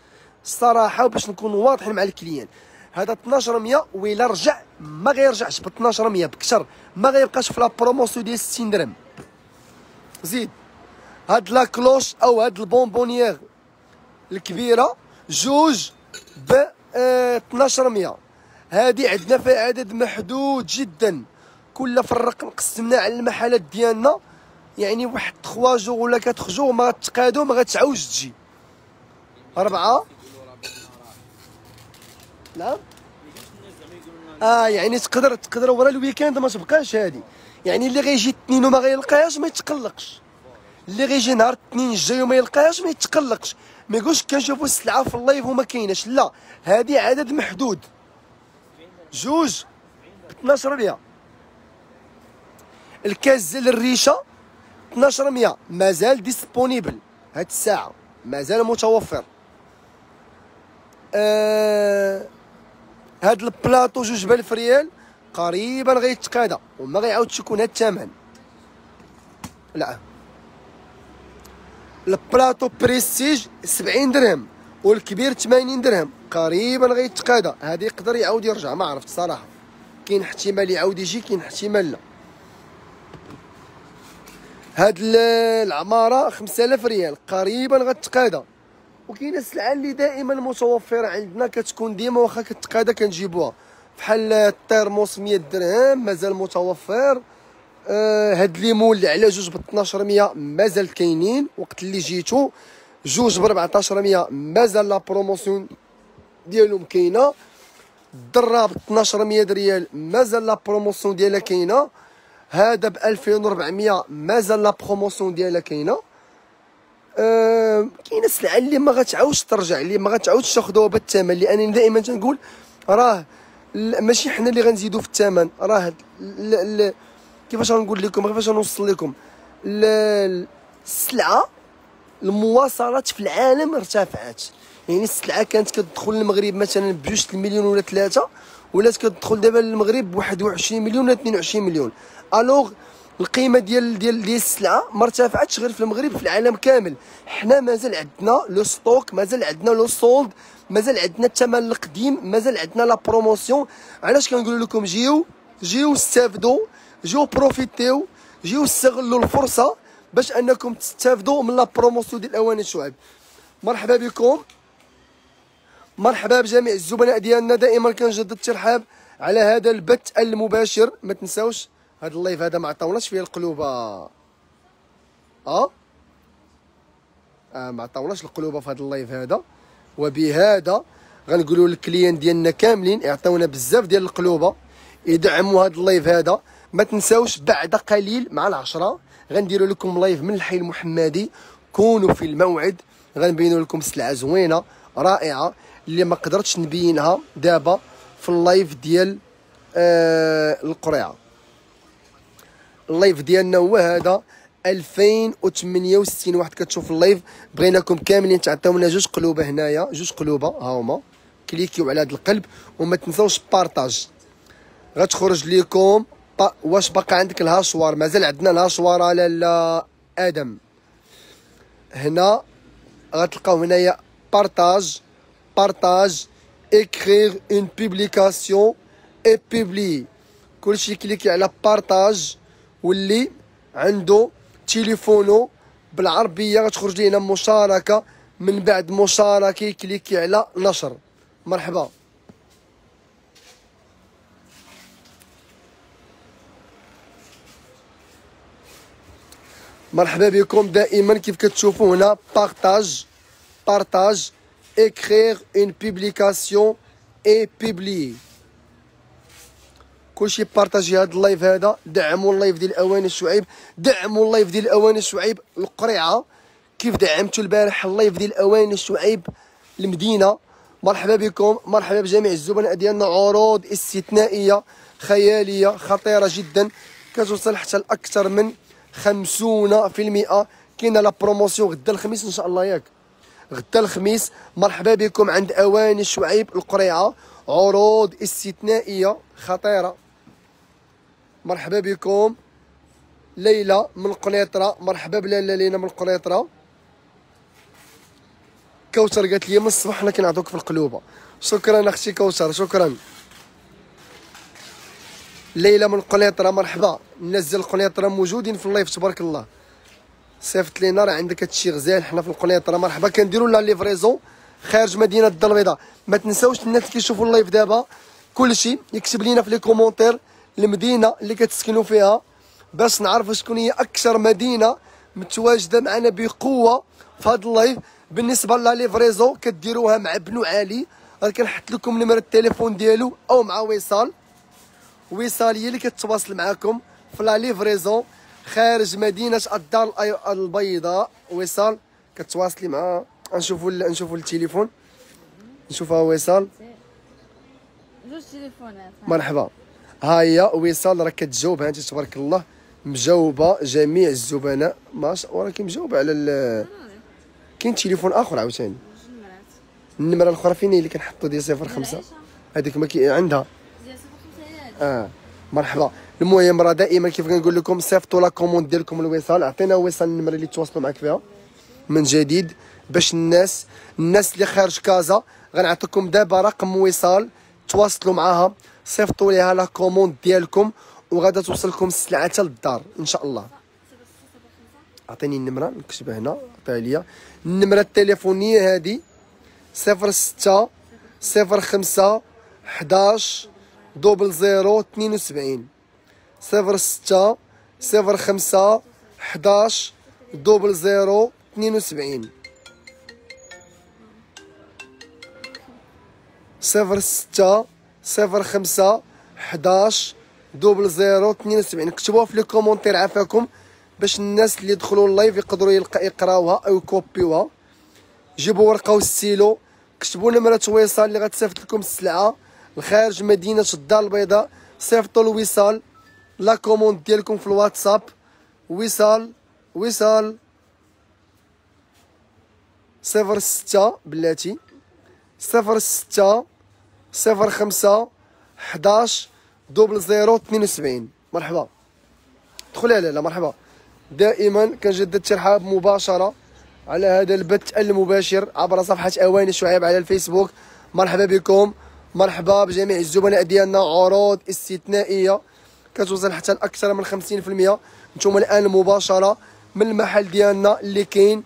الصراحة باش نكونوا واضحين مع الكليان. هذا ألف ومئتين وإلا رجع ما غيرجعش ب ألف ومئتين بكثر، ما غيبقاش في لا بروموسيون ديال ستين درهم. زيد هاد لا كلوش أو هاد البونبونييغ الكبيرة جوج ب ألف ومئتين، هادي عندنا فيها عدد محدود جدا، كل في الرقم قسمناه على المحلات ديالنا، يعني واحد تخوا جوغ ولا كتخ جوغ ما تقادو ما غتعاودش تجي. ربعه نعم اه يعني تقدر تقدر ورا الويكاند ما تبقاش هادي، يعني اللي غيجي الاثنين وما غيلقاهاش ما يتقلقش، اللي غيجي نهار الاثنين الجاي وما يلقاهاش ما يتقلقش، ما يقولش كنشوفوا السلعه في اللايف وما كايناش، لا هادي عدد محدود جوج ألف ومئتين ربيع. الكاس ديال الريشه ألف ومئتين مازال ديسبونيبل هاد الساعه، مازال متوفر. آه هاد البلاطو جوج بألف ريال قريبا غيتقادى وما غيعاودش يكون هاد الثمن. لا البلاطو بريستيج سبعين درهم والكبير ثمانين درهم قريبا غيتقادى، هذا يقدر يعاود يرجع ما عرفت صراحه، كاين احتمال يعاود يجي كاين احتمال لا. هاد العماره خمسة آلاف ريال قريبا غتقادى. وكاينه السلعه اللي دائما متوفره عندنا كتكون ديما واخا كتقادى كنجيبوها، بحال الترموس مئة درهم مازال متوفر. آه هاد الليمون اللي على جوج ب ألف ومئتين مازال كاينين، وقت اللي جيتو جوج ب ألف وأربعمئة مازال لا بروموسيون ديالهم كاينه. الدره ب ألف ومئتين ريال مازال لا بروموسيون ديالها كاينه. هذا ب ألفين وأربعمئة مازال لا بروموسيون ديالها كاينه. أه كاينه السلعه اللي ما غتعاودش ترجع، اللي ما غتعاودش تاخذوها بالثمن، لان دائما تنقول راه ماشي حنا اللي غنزيدو في الثمن، راه كيفاش غنقول لكم كيفاش غنوصل لكم، السلعه المواصلات في العالم ارتفعت. يعني السلعه كانت كتدخل للمغرب مثلا بجوج المليون ولا ثلاثه، ولات كتدخل دابا للمغرب بواحد وعشرين مليون ولا اثنين وعشرين مليون. الوغ القيمه ديال ديال ديال السلعه ما ارتفعتش غير في المغرب، في العالم كامل. حنا مازال عندنا لو ستوك، مازال عندنا لو سولد، مازال عندنا الثمن القديم، مازال عندنا لا بروموسيون. علاش كنقول لكم جيو جيو استافدوا، جيو بروفيتيو، جيو استغلوا الفرصه باش انكم تستافدوا من لا بروموسيون ديال اواني شعيب. مرحبا بكم، مرحبا بجميع الزبناء ديالنا. دائما كنجدد الترحاب على هذا البث المباشر. ما تنساوش هذا اللايف هذا ما عطاوناش فيه القلوبه، اه اه ما عطاوناش القلوبه في هذا اللايف هذا. وبهذا غنقولوا للكليان ديالنا كاملين يعطيونا بزاف ديال القلوبه، يدعموا هذا اللايف هذا، ما تنساوش بعد قليل مع العشرة غنديروا لكم لايف من الحي المحمدي، كونوا في الموعد، غنبينوا لكم سلعه زوينه رائعه اللي ما قدرتش نبينها دابا في اللايف ديال آه القريعه. اللايف ديالنا هو هذا ألفين وثمانية وستين واحد كتشوف اللايف. بغيناكم كاملين تعطيونا جوج قلوبه هنايا، جوج قلوبه ها هما، كليكيو على هذا القلب وما تنساوش بارطاج. غتخرج لكم با... واش باقي عندك الهاشوار؟ مازال عندنا الهاشوار على لالا ادم. هنا غتلقاو هنايا بارطاج بارطاج اكرير اون بوبليكاسيون اي بوبلي، كلشي كليكي على بارطاج واللي عنده تليفونو بالعربيه غتخرج لينا مشاركه، من بعد مشاركه كليكي على نشر. مرحبا. مرحبا بكم دائما. كيف كتشوفوا هنا بارطاج بارطاج اكرير اون بوبليكاسيون اي بوبلي، كلشي بارطاجي هذا اللايف هذا. دعموا اللايف ديال اواني شعيب، دعموا اللايف ديال اواني شعيب القريعه كيف دعمتوا البارح اللايف ديال اواني شعيب المدينه. مرحبا بكم، مرحبا بجميع الزبناء ديالنا. عروض استثنائيه خياليه خطيره جدا كتوصل حتى لاكثر من خمسين في المئة. كاينه لا بروموسيون غدا الخميس ان شاء الله، ياك غدا الخميس. مرحبا بكم عند اواني شعيب القريعه، عروض استثنائيه خطيره. مرحبا بكم ليلى من القنيطره، مرحبا بلاله لينا من القنيطره. كوثر قالت لي من الصباح حنا كنعطوك في القلوبه، شكرا اختي كوثر، شكرا. ليلى من القنيطره مرحبا، الناس ديال القنيطره موجودين في اللايف تبارك الله. صيفط لينا راه عندك هادشي غزال، حنا في القنيطره مرحبا كنديرو لا ليفريزون خارج مدينه الدار البيضاء. ما تنساوش الناس اللي كيشوفوا اللايف دابا كلشي يكتب لينا في لي كومونتير المدينه اللي كتسكنوا فيها باش نعرفوا شكون هي اكثر مدينه متواجده معنا بقوه في هذا اللايف. بالنسبه لا ليفريزون كديروها مع بنو علي، راه كنحط لكم نمره التليفون ديالو او مع وصال، وصال هي اللي كتواصل معاكم في لا ليفريزون خارج مدينه الدار البيضاء. وصال كتواصلي معها، نشوفوا نشوفوا التليفون، نشوفها وصال جوج تليفونات. مرحبا، ها هي وصال راه كتجاوب، ها انت تبارك الله مجاوبه جميع الزبناء ما شاء الله، راكي مجاوبه على ال... كاين تليفون اخر عاوتاني، النمره الاخرى فين هي اللي كنحطوا ديال صفر خمسة؟ هذيك ما كي عندها ديال صفر خمسة. اه مرحبا. المهم راه دائما كيف كنقول لكم صيفطوا لا كوموند ديالكم لوصال، عطينا وصال النمره اللي تواصلوا معك فيها من جديد باش الناس الناس اللي خارج كازا غنعطيكم دابا رقم وصال، تواصلوا معاها صيفطوا ليها لا كوموند ديالكم وغادا توصلكم السلعه حتى للدار ان شاء الله. عطيني النمره نكتبها هنا، عطيها ليا النمره التليفونيه هذه صفر ستة صفر خمسة واحد واحد صفر صفر اثنين وسبعين صفر ستة صفر خمسة واحد واحد صفر صفر اثنين وسبعين صفر ستة صفر خمسة واحد واحد صفر صفر اثنين وسبعين. كتبوها في لي كومونتير عافاكم باش الناس اللي يدخلوا اللايف يقدروا يقراوها او يكوبيوها. جيبوا ورقه والستيلو، كتبوا نمره وصال اللي غتصيفط لكم السلعه لخارج مدينه الدار البيضاء، صيفطوا لوصال لا كوموند ديالكم في الواتساب. وصال وصال صفر ستة بلاتي صفر ستة صفر خمسة واحد واحد صفر صفر اثنين وسبعين. مرحبا، دخلي على لا مرحبا. دائما كنجدد الترحاب مباشره على هذا البث المباشر عبر صفحه اواني شعيب على الفيسبوك. مرحبا بكم، مرحبا بجميع الزبناء ديالنا. عروض استثنائيه كتوصل حتى لاكثر من خمسين في المئة. نتوما الان مباشره من المحل ديالنا اللي كاين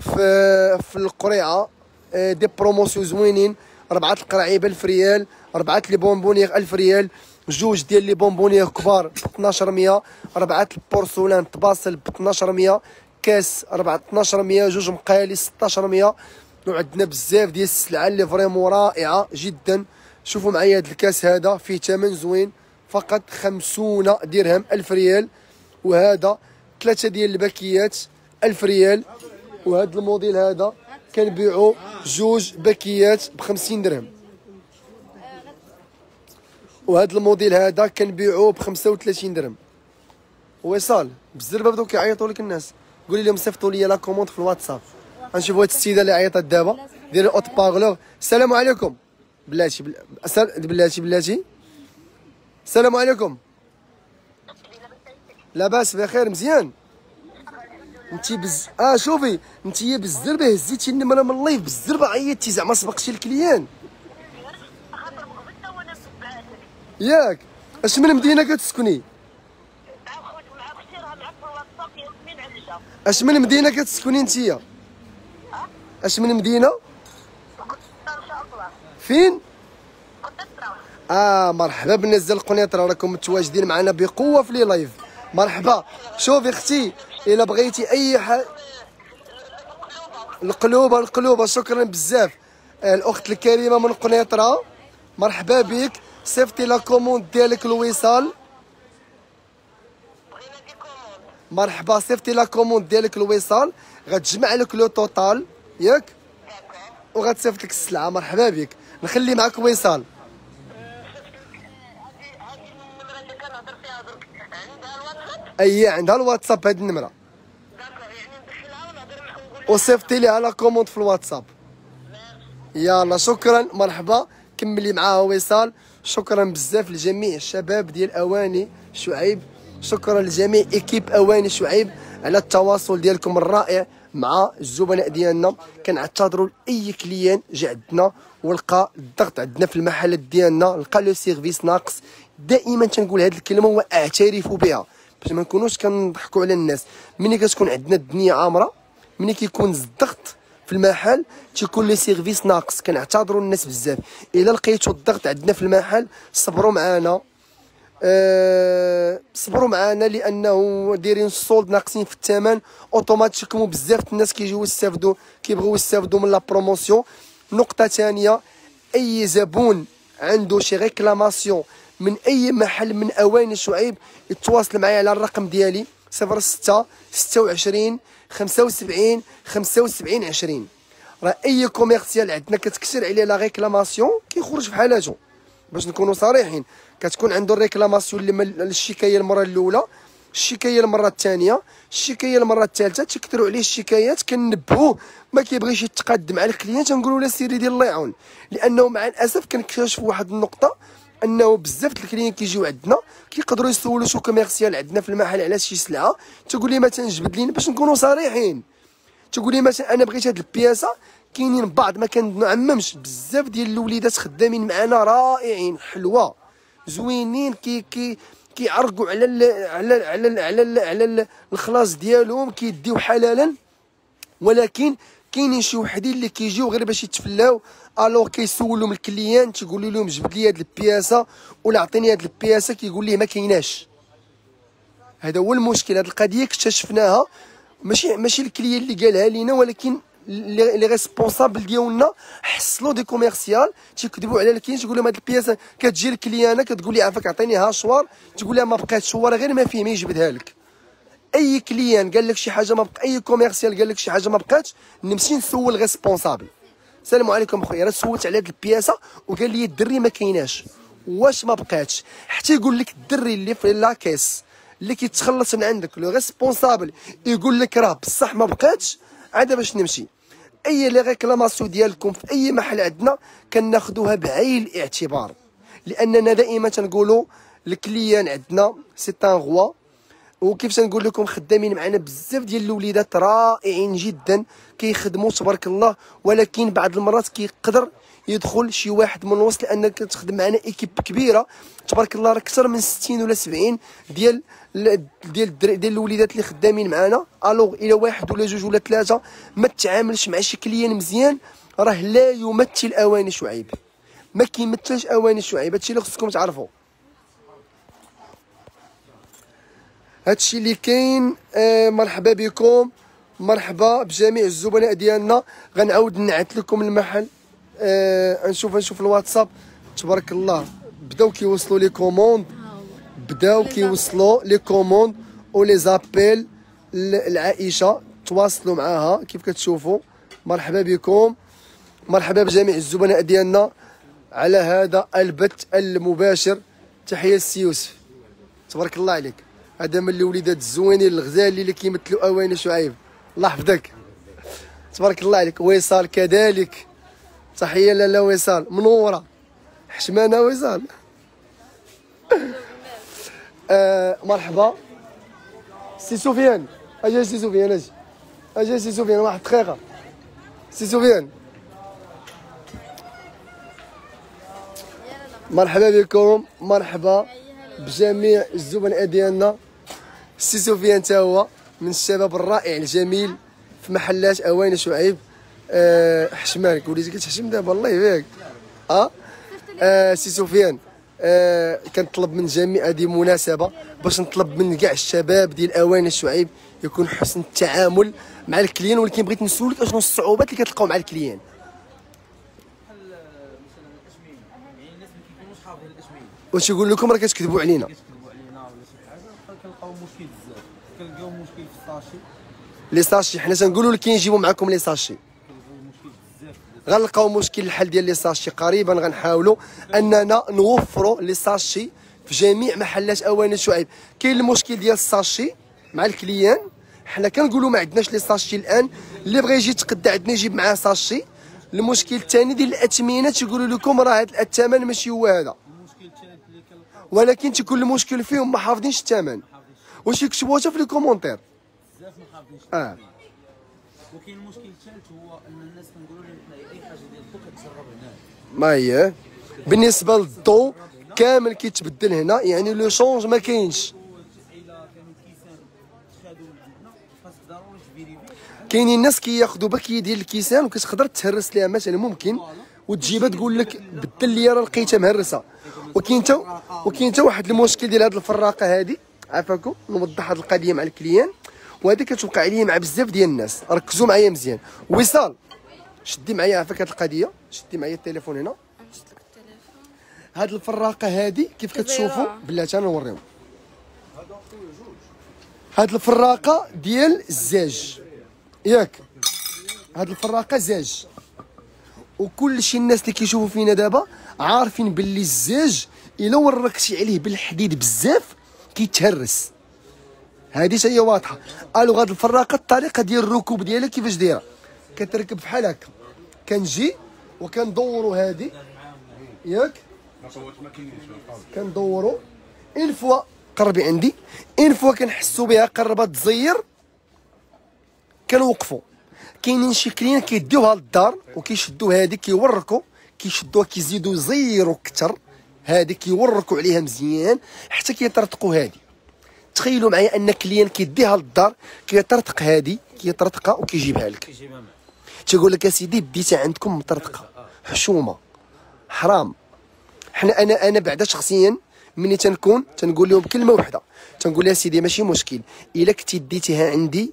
في في القريعه، دي بروموسيو زوينين، ربعه القراعيب ألف ريال، ربعه لي بونبونيغ ألف ريال، جوج ديال لي بونبونيغ كبار ب اثناش مية، ربعه البورسولان الطباسل ب اثناش مية، كاس ربعه اثناش مية، جوج مقالي ستاش مية. وعندنا بزاف ديال السلعه اللي فريمون رائعه جدا. شوفوا معايا هذا الكاس هذا فيه ثمن زوين فقط خمسون درهم ألف ريال، وهذا ثلاثة ديال الباكيات ألف ريال، وهذا الموديل هذا كنبيعو جوج باكيات بخمسين درهم، وهذا الموديل هذا كنبيعوه بخمسة وثلاثين درهم. وصال بالزربه بداو كيعيطوا لك الناس، قولي لهم صيفطوا لي لا كوموند في الواتساب. غنشوفوا هاد السيده اللي عيطات دابا ديال اوت باغلور. السلام عليكم بلاتي بلاتي بلاتي. السلام عليكم. لاباس بخير مزيان انتي بز اه شوفي انتي بالزربه هزيتي النمره من اللايف بالزربه عيطتي زعما سبقتي الكليان ياك. اش من مدينه كتسكني؟ اش من مدينه كتسكني انتيا؟ اش من مدينه؟ فين؟ اه مرحبا بالناس ديال القنيطره، راكم متواجدين معنا بقوه في لي لايف. مرحبا. شوفي اختي الا بغيتي اي حاجه القلوبه القلوبه شكرا بزاف. الاخت الكريمه من القنيطره مرحبا بك، صيفطي لا كوموند ديالك لويصال. مرحبا صيفطي لا كوموند ديالك لويصال، غتجمع لك لو توتال ياك وغتصيفط لك السلعه. مرحبا بك، نخلي معك ويصال. اي عندها الواتساب هاد النمره وصيفطي ليها لا كوموند في الواتساب. يلا شكرا مرحبا، كملي معاها ويصال. شكرا بزاف لجميع الشباب ديال اواني شعيب، شكرا لجميع ايكيب اواني شعيب على التواصل ديالكم الرائع مع الزبناء ديالنا. كنعتذروا لاي كليان جا عندنا ولقى الضغط عندنا في المحلات ديالنا، لقى لو سيرفيس ناقص. دائما تنقول هذه الكلمه واعترف بها باش ما نكونوش كنضحكوا على الناس. ملي كتكون عندنا الدنيا عامره، ملي كيكون الضغط في المحل تيكون لي سيرفيس ناقص، كنعتذروا الناس بزاف. الا لقيتوا الضغط عندنا في المحل صبروا معنا، أه صبروا معنا لانه دايرين السولد ناقصين في الثمن اوتوماتيكمون. بزاف الناس كيجيو يستافدوا كيبغيو يستافدوا من لا بروموسيون. نقطه ثانيه، اي زبون عنده شي ريكلاماسيون من اي محل من اواني شعيب يتواصل معايا على الرقم ديالي صفر ستة ستة وعشرين خمسة وسبعين خمسة وسبعين عشرين. راه اي كوميرسيال عندنا كتكسر عليه لا ريكلاماسيون كيخرج في حالته، باش نكونوا صريحين. كتكون عنده الريكلاماسيون للشكايه المره الاولى، الشكايه المره الثانيه، الشكايه المره الثالثه، تكثروا عليه الشكايات كنبهوه ما كيبغيش يتقدم على الكليان، تنقولوا له سيري ديال الله يعاون. لانه مع الاسف كنكتشف واحد النقطه انه بزاف د الكليان كيجيو عندنا كيقدروا يسولوا شو كوميرسيال عندنا في المحل على شي سلعه، تقول لي ما تنجبد لينا، باش نكونوا صريحين. تقول لي مثلا انا بغيت هاد البياسه. كاينين بعض ما كنعممش بزاف ديال الوليدات خدامين معنا رائعين حلوه زوينين كي كي كيعرقوا على ال على ال على ال على, ال على ال الخلاص ديالهم كيديو حلالا، ولكن كاينين شي وحدين اللي كيجيو غير باش يتفلاو. الوغ كيسولو من الكليان تيقولوا لهم جبد لي هاد البياسه ولا عطيني هاد البياسه، كيقول ليه ما كايناش. هذا هو المشكل. هاد القضيه اكتشفناها ماشي ماشي الكليان اللي قالها لينا، ولكن لي ريسبونسابل ديالنا حصلوا دي كوميرسيال تيكذبوا على الكليان تيقول لهم هاد البياسه. كتجي الكليانه كتقول لي عافاك عطينيها شوار، تقول لها ما بقات شوار غير ما فيه ما يجبدها لك. اي كليان قال لك شي حاجه ما بق... اي كوميرسيال قال لك شي حاجه ما بقاتش، نمشي نسول ريسبونسابل. السلام عليكم خويا، راه سولت على هاد البياسه وقال لي الدري ما كايناش، واش ما بقاتش؟ حتى يقول لك الدري اللي في لاكيس اللي كيتخلص من عندك لو ريسبونسابل يقول لك راه بصح ما بقاتش، عاد باش نمشي. اي لي ريكلاماسيون ديالكم في اي محل عندنا كناخذوها بعين الاعتبار، لاننا دائما تنقولوا الكليان عندنا سي تان غوا. وكيف تنقول لكم خدامين معنا بزاف ديال الوليدات رائعين جدا كيخدموا تبارك الله، ولكن بعض المرات كيقدر يدخل شي واحد من الوسط، لانك كتخدم معنا ايكيب كبيره تبارك الله، راه اكثر من ستين ولا سبعين ديال ديال ديال الوليدات اللي خدامين معنا. الوغ الى واحد ولا جوج ولا ثلاثه ما تعاملش مع شي كليان مزيان راه لا يمثل اواني شعيب، ما كيمثلش اواني شعيب. هادشي اللي خصكم تعرفوا، هادشي اللي كاين. آه مرحبا بكم، مرحبا بجميع الزبناء ديالنا. غنعاود نعت لكم المحل، آه نشوف نشوف الواتساب تبارك الله بداو كيوصلوا لي كوموند. بداو كيوصلوا لي كوموند و لي زابيل لعائشه، تواصلوا معاها كيف كتشوفوا. مرحبا بكم، مرحبا بجميع الزبناء ديالنا على هذا البث المباشر. تحيه السي يوسف، تبارك الله عليك، هذا من الوليدات الزوينين الغزالي اللي كيمثلوا اواني شعيب، الله يحفظك تبارك الله عليك. وصال كذلك، تحيه لاله وصال، منوره حشمانه وصال. آه مرحبا سي سفيان، اجي سي سفيان، اجي اجي سي سفيان، واحد دقيقه سي سفيان. مرحبا بكم، مرحبا بجميع الزبناء ديالنا. سي سفيان تا هو من الشباب الرائع الجميل في محلات اواني شعيب. أه حشمانك وليتي كتحشم دابا الله يبارك. اه, أه سي سفيان، أه كنطلب من جميع هذه مناسبه باش نطلب من كاع الشباب ديال اواني شعيب يكون حسن التعامل مع الكليان، ولكن بغيت نسولك اشنو الصعوبات اللي كتلقاو مع الكليان؟ واش يقول لكم راه كتكذبوا علينا؟ كتكذبوا علينا ولا شي حاجه، كنلقاو مشكل بزاف، كنلقاو مشكل في الساشي. لي ساشي حنا تنقولوا لك نجيبوا معكم لي ساشي. غنلقاو مشكل الحل ديال لي ساشي قريبا، غنحاولوا اننا نوفروا لي ساشي في جميع محلات اواني شعيب. كاين المشكل ديال الساشي مع الكليان، حنا كنقولوا ما عندناش لي ساشي الان، اللي بغى يجي يتقدى عندنا يجيب معاه ساشي. المشكل الثاني ديال الاثمنه، تيقولوا لكم راه هذا الثمن ماشي هو هذا، ولكن تيكون المشكل فيهم ما حافظينش الثمن. واش يكتبوها حتى في لي كومونتير؟ بزاف ما حافظينش الثمن. وكاين المشكل الثالث هو ان الناس كنقولوا لهم اي حاجه ديال الضو كتسرب هنا، ما هي بالنسبه للضو كامل كيتبدل هنا، يعني لو شونج ما كاينش. كاينين الناس كياخذوا باكيه ديال الكيسان وكتقدر تهرس ليها مثلا، ممكن وتجيبها تقول لك بدل لي راه لقيتها مهرسه. وكاين حتى وكاين حتى واحد المشكل ديال هذه الفراقه هذه، عافاكم نوضح هذه القضيه مع الكليان، وهذه كتوقع عليا مع بزاف ديال الناس. ركزوا معايا مزيان. وصال شدي معايا، عافاك هذه القضيه، شدي معايا التليفون هنا. هذه الفراقه هذه كيف كتشوفوا بلاتي انا نوريهم، هذه الفراقه ديال الزاج ياك، هذه الفراقه زاج، وكل شيء الناس اللي كيشوفوا فينا دابا عارفين باللي الزاج الا وركتي عليه بالحديد بزاف كيتهرس، هذه حتى هي واضحه. الو هاد الفراقه الطريقه ديال الركوب ديالها كيفاش دايره؟ كتركب بحال هكا، كنجي وكندورو هادي ياك، كندورو اون فوا قربي عندي، اون فوا كنحسو بها قربت تزير كنوقفو. كاينين شي كليان كيديوها للدار وكيشدو هادي كيوركو، كيشدوها كيزيدو يزيرو كتر، هادي كيوركو عليها مزيان حتى كيطرطقو هادي. تخيلوا معايا ان كليان كيديها للدار كيطرطق هادي، كيطرطقها وكيجيبها لك، تيقول لك اسيدي بديتها عندكم مطرطقه، حشومه حرام. حنا انا انا بعدا شخصيا ملي تنكون تنقول لهم كلمه وحده، تنقول لها سيدي ماشي مشكل، الا كنتي ديتيها عندي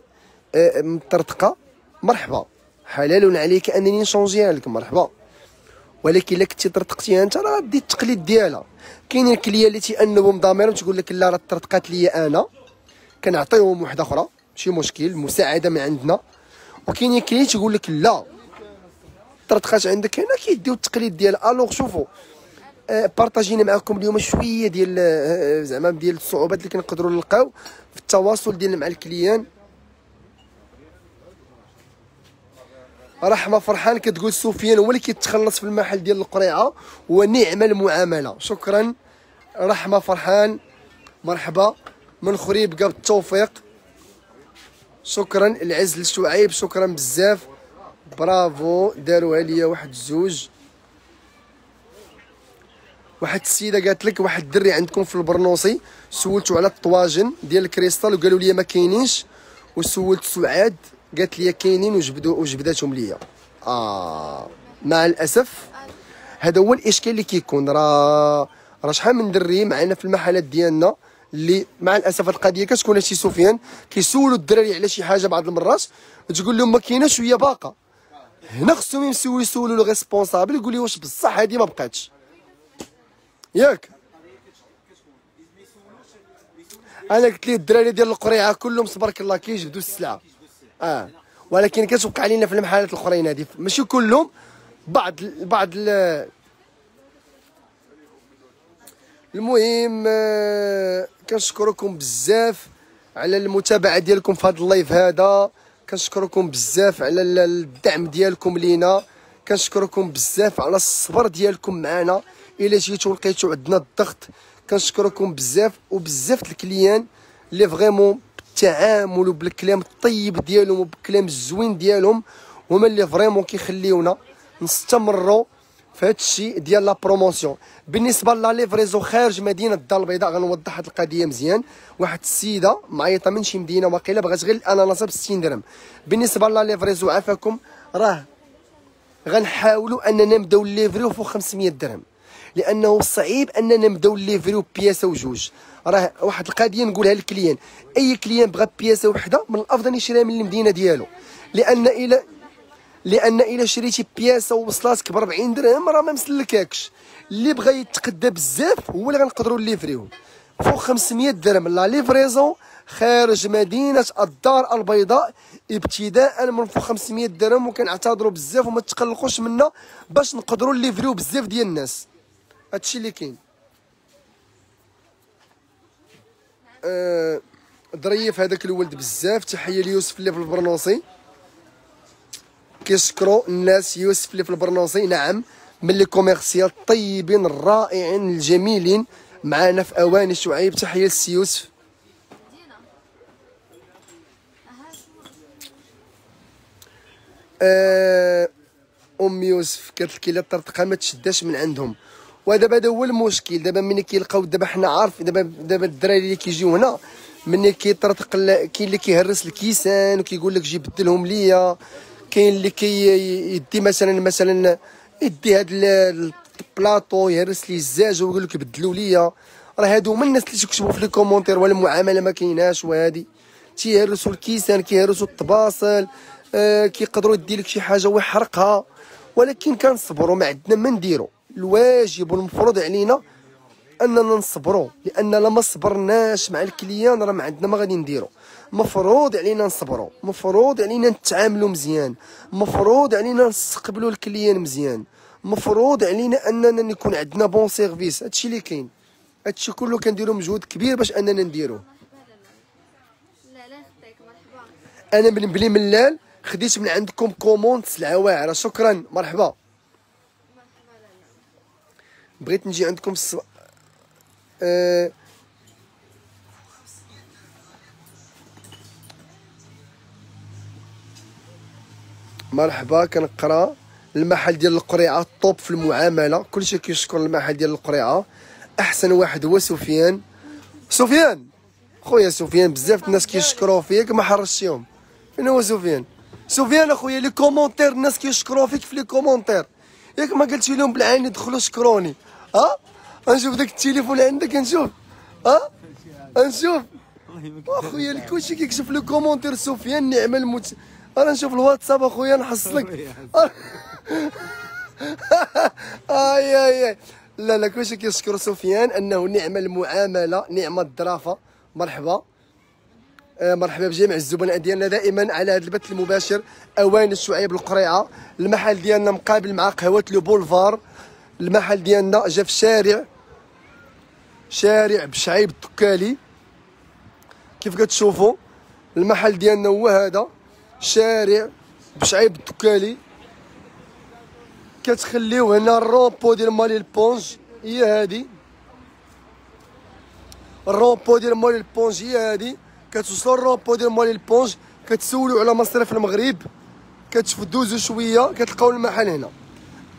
مطرطقه مرحبا، حلال عليك انني نشونجيها لك مرحبا، ولكن الا كنتي طرطقتيها انت راه غادي التقليد ديالها. كاينين الكليان اللي تيأنبهم ضميرهم، تيقول لك لا راه طرطقات ليا انا، كنعطيهم وحده اخرى ماشي مشكل، مساعده من عندنا. وكاينين الكليان تيقول لك لا طرطقات عندك هنا، كيديو التقليد ديالها. الوغ شوفوا آه بارطاجينا معكم اليوم شويه ديال آه زعما ديال الصعوبات اللي كنقدروا نلقاو في التواصل ديالنا مع الكليان. رحمه فرحان كتقول سفيان هو اللي كيتخلص في المحل ديال القريعه ونعم المعامله. شكرا رحمه فرحان، مرحبا من خريب كاب التوفيق. شكرا العزل شعيب، شكرا بزاف، برافو داروها ليا واحد زوج. واحد السيده قالت لك واحد الدري عندكم في البرنوصي سولته على الطواجن ديال الكريستال وقالوا لي ما كاينينش، وسولت سعاد قالت لي كاينين وجبدو وجبداتهم ليا. اه مع الاسف هذا هو الاشكال اللي كيكون. راه راه شحال من دري معنا في المحلات ديالنا اللي مع الاسف القضيه كتكون هادشي سفيان، كيسولوا الدراري على شي حاجه بعض المرات تقول لهم ما كايناش وهي باقه. هنا خصهم يمشيو يسولوا لو ريسبونسابل يقول لي واش بصح هذه ما بقاتش ياك. انا قلت ليه الدراري ديال القريعه كلهم تبارك الله كيجبدوا السلعه اه ولكن كتوقع علينا في المحلات الاخرين هذه ماشي كلهم بعض بعض ال... المهم آه كنشكركم بزاف على المتابعه ديالكم في هذا اللايف هذا، كنشكركم بزاف على الدعم ديالكم لينا، كنشكركم بزاف على الصبر ديالكم معنا. الا جيتو لقيتو عندنا الضغط كنشكركم بزاف، وبزاف الكليان اللي فغيمون بالتعامل وبالكلام الطيب ديالهم وبالكلام الزوين ديالهم هما اللي فريمون كيخليونا نستمروا في هذا الشيء ديال لا بروموسيون. بالنسبه لا ليفريزو خارج مدينه الدار البيضاء غنوضح هذه القضيه مزيان. واحد السيده معيطه من شي مدينه واقيلا بغات غير الاناناسه ب ستين درهم. بالنسبه لا ليفريزو عافاكم، راه غنحاولوا اننا نبداو ليفريو فوق خمسمية درهم، لانه صعيب اننا نبداو ليفريو بياسه وجوج. راه واحد القضيه نقولها للكليان، اي كليان بغى بياسه وحده من الافضل يشريها من المدينه ديالو، لان الى لان الى شريتي بياسه ووصلاتك ب أربعين درهم راه ما مسلكاكش. اللي بغى يتقدى بزاف هو اللي غنقدروا ليفريو فوق خمسمية درهم. لا ليفريزون خارج مدينه الدار البيضاء ابتداء من فوق خمسمية درهم، وكنعتذروا بزاف وما تقلقوش منا باش نقدروا ليفريو بزاف ديال الناس. هادشي اللي كاين. أه ظريف هذاك الولد بزاف. تحيه ليوسف اللي في البرنوصي، كيشكروا الناس يوسف اللي في البرنوصي. نعم، من لي كوميرسيال الطيبين الرائعين الجميلين معنا في اواني شعيب. تحيه للسي يوسف. أه ام يوسف كتلكي لا الطرطقه ما تشداش من عندهم، ودابا هذا هو المشكل. دابا ملي كيلقاو دابا حنا عارف دابا دابا الدراري اللي كيجيو هنا ملي كيطرطق كاين اللي كيهرس الكيسان وكيقول لك جي بدلهم ليا، كاين اللي كيدي مثلا مثلا يدي هاد البلاطو يهرس لي الزاج ويقول لك بدلوا ليا. راه هادو هما الناس اللي تكتبوا في لي كومونتير والمعامله ما كايناش، وهادي تيهرسوا الكيسان كيهرسوا الطباصل آه كيقدروا يدي لك شي حاجه ويحرقها، ولكن كنصبروا ما عندنا ما نديرو. الواجب والمفروض علينا اننا نصبروا، لان لما صبرناش مع الكليان راه ما عندنا ما غادي نديروا. مفروض علينا نصبروا، مفروض علينا نتعاملوا مزيان، مفروض علينا نستقبلوا الكليان مزيان، مفروض علينا اننا نكون عندنا بون سيرفيس. هادشي اللي كاين، هادشي كله كنديروا مجهود كبير باش اننا نديروه. لا لا خديك مرحبا. انا من بلي ملال خديت من عندكم كومونت سلعه واعره، شكرا مرحبا. بغيت نجي عندكم الص... آه... مرحبا. كنقرا المحل ديال القريعه الطوب في المعامله، كلشي كيشكر المحل ديال القريعه. احسن واحد هو سفيان. سفيان خويا سفيان بزاف الناس كيشكروا فيك، ما حرشتيهم. فين هو سفيان؟ سفيان اخويا لي كومونتير الناس كيشكروا فيك في لي كومونتير، ياك ما قلتي لهم بالعين يدخلوا شكروني. ها غنشوف داك التليفون عندك نشوف. ها غنشوف اخويا كلشي كيكشف لو كومونتير. سفيان نعمه المت انا نشوف الواتساب اخويا نحصلك. اي اي اي لا لا كلشي كيشكر سفيان انه نعمه المعامله نعمه الظرافه. مرحبا مرحبا بجميع الزبناء ديالنا دائما على هذا البث المباشر اواني شعيب القريعه. المحل ديالنا مقابل مع قهوه لو بولفار. المحل ديالنا جا في شارع شارع بشعيب التكالي كيف كتشوفوا. المحل ديالنا هو هذا شارع بشعيب التكالي، كتخليو هنا الرومبو ديال مالي البونج هي هذه، الرومبو ديال مالي البونج هي هذه. كتوصلوا الروبو ديال مالي البونج كتسولوا على مصرف المغرب، كتدوزوا شويه كتلقاو المحل هنا،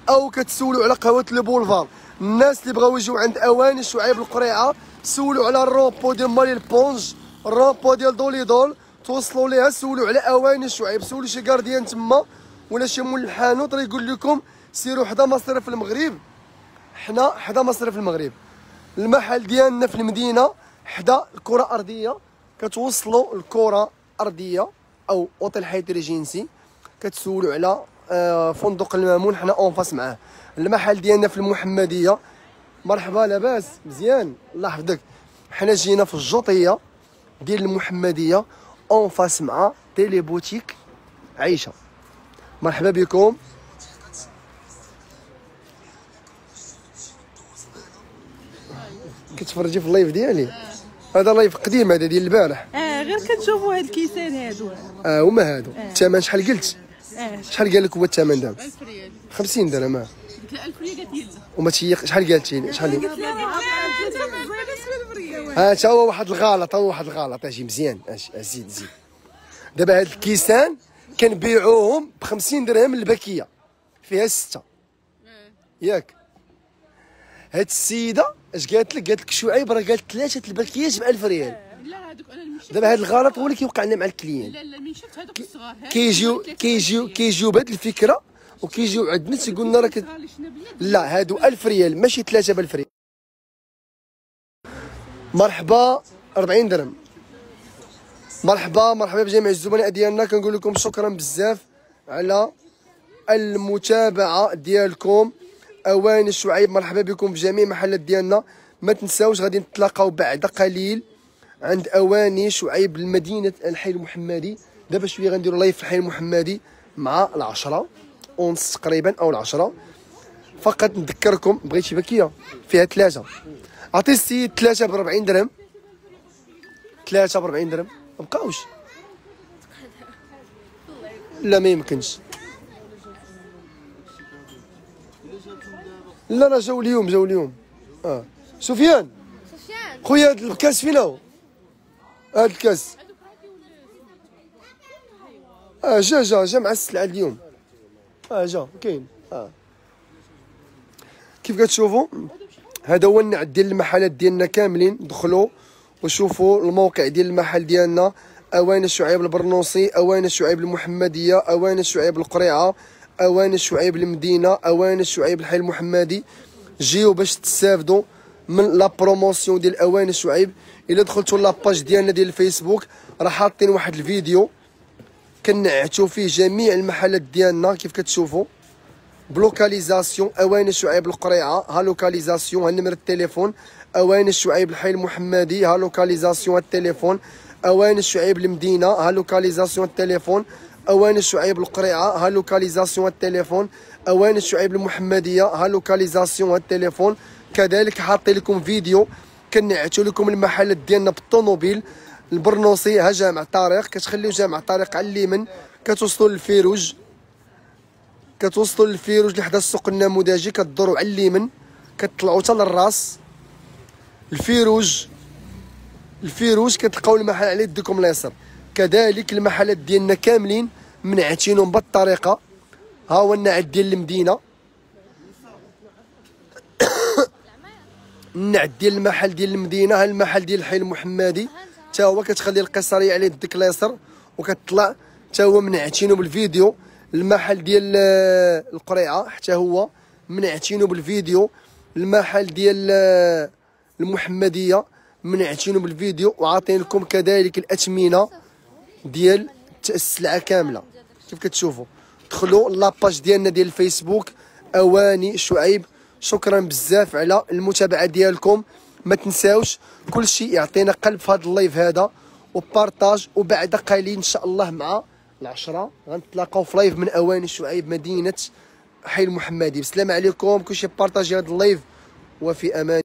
او كتسولوا على قهوه البولفار. الناس اللي بغاو يجيو عند اواني شعيب القريعه سولوا على الروبو ديال مالي البونج، الروبو ديال دوليدول توصلوا ليها، سولوا على اواني شعيب، سولوا شي كارديان تما ولا شي مول الحانوت راه يقول لكم سيروا حدا مصرف المغرب. حنا حدا مصرف المغرب، المحل ديالنا في المدينه حدا الكره الارضيه، كتوصلوا الكره ارضيه او اوتيل حيدري جنسي، كتسولوا على آه فندق المامون حنا اونفاس معاه. المحل ديالنا في المحمديه. مرحبا لاباس مزيان الله يحفظك. حنا جينا في الجوطيه ديال المحمديه اون فاس مع تيلي بوتيك عائشه. مرحبا بكم. كتفرجي في اللايف ديالي؟ هذا لايف قديم، هذا ديال البارح. اه غير كتشوفوا هاد الكيسان هادو. اه هما هادو. الثمن شحال قلت؟ اه شحال قال لك هو الثمن دابا؟ ألف ريال. خمسين درهم. اه قلت لها ألف ريال قالت لي لا. وما تيق. شحال قالت لي؟ شحال قالت لي؟ ها تا هو واحد الغلط، هو واحد الغلط. اجي مزيان، اجي زيد زيد. دابا هاد الكيسان كنبيعوهم ب خمسين درهم الباكيه فيها سته. ياك هاد السيده اش قالت لك؟ قالت لك شعيب راه قالت ثلاثه الباكيات ب ألف ريال. لا هذوك انا مشيت. دابا هاد الغلط هو اللي كيوقع لنا مع الكليان. لا لا ملي شفت هذوك الصغار كيجيو كيجيو كيجيو بهاد الفكره وكيجيو عندنا تيقول لنا راه لا هادو ألف ريال ماشي ثلاثه ب ألف ريال. مرحبا أربعين درهم. مرحبا مرحبا بجميع الزبناء ديالنا. كنقول لكم شكرا بزاف على المتابعه ديالكم. اوان شعيب مرحبا بكم في جميع المحلات ديالنا. ما تنساوش غادي نتلاقاو بعد قليل عند اواني شعيب لمدينه الحي المحمدي. دابا شويه غنديروا لايف في الحي المحمدي مع العشرة ونص تقريبا او العشرة. فقط نذكركم بغيتي باكيه فيها ثلاجه عطي السيد ثلاجه ب أربعين درهم. ثلاجه ب أربعين درهم ما بقاوش. لا ما يمكنش. لا راه جاو اليوم، جاو اليوم. اه سفيان سفيان خويا هاد الكاس فين هو؟ هاد الكاس اه جا جا جا مع السلعه اليوم. اه جا كاين. اه كيف كتشوفوا هذا هو النوع ديال المحلات ديالنا كاملين. دخلوا وشوفوا الموقع ديال المحل ديالنا. اواني شعيب البرنوصي، اواني شعيب المحمديه، اواني شعيب القريعه، اواني شعيب المدينه، اواني شعيب الحي المحمدي. جيو باش تستافدوا من لا بروموسيون ديال اواني شعيب. الا دخلتوا لاباج ديالنا ديال الفيسبوك راه حاطين واحد الفيديو كنعتو فيه جميع المحلات ديالنا كيف كتشوفوا بلوكاليزاسيون. اواني شعيب القريعه ها لوكاليزاسيون، ها نمره التليفون. اواني شعيب الحي المحمدي ها لوكاليزاسيون، ها التليفون. اواني شعيب المدينه ها لوكاليزاسيون، التليفون. اواني شعيب القريعه ها لوكاليزاسيون، التليفون. اواني شعيب المحمديه ها لوكاليزاسيون، التليفون. كذلك حاطين لكم فيديو كنعتو لكم المحلات ديالنا بالطوموبيل. البرنوصي ها جامع طريق، كتخليو جامع طريق على اليمين كتوصلوا للفيروج، كتوصلوا للفيروج اللي حدا السوق النموذجي. كتدوروا على اليمين كتطلعوا حتى للراس الفيروج. الفيروج كتلقاو المحل على يدكم اليسر. كذلك المحلات ديالنا كاملين منعتينهم بهاد الطريقه. ها هو النعت ديال المدينه، النعت ديال المحل ديال المدينه، ها المحل ديال الحي المحمدي تا هو كتخلي القصريه على يدك اليسر وكتطلع تا هو منعتينو بالفيديو. المحل ديال القريعه حتى هو منعتينو بالفيديو. المحل ديال المحمديه منعتينو بالفيديو. وعاطين لكم كذلك الاثمنه ديال السلعه كامله كيف كتشوفوا. دخلوا لاباج ديالنا ديال الفيسبوك اواني شعيب. شكرا بزاف على المتابعه ديالكم. ما تنساوش كلشي يعطينا قلب في هذا اللايف هذا وبارطاج. وبعد قليل ان شاء الله مع العشرة غنتلاقاو في لايف من اواني شعيب مدينه حي المحمدي. بالسلامه عليكم. كلشي بارطاجي هذا اللايف وفي امان.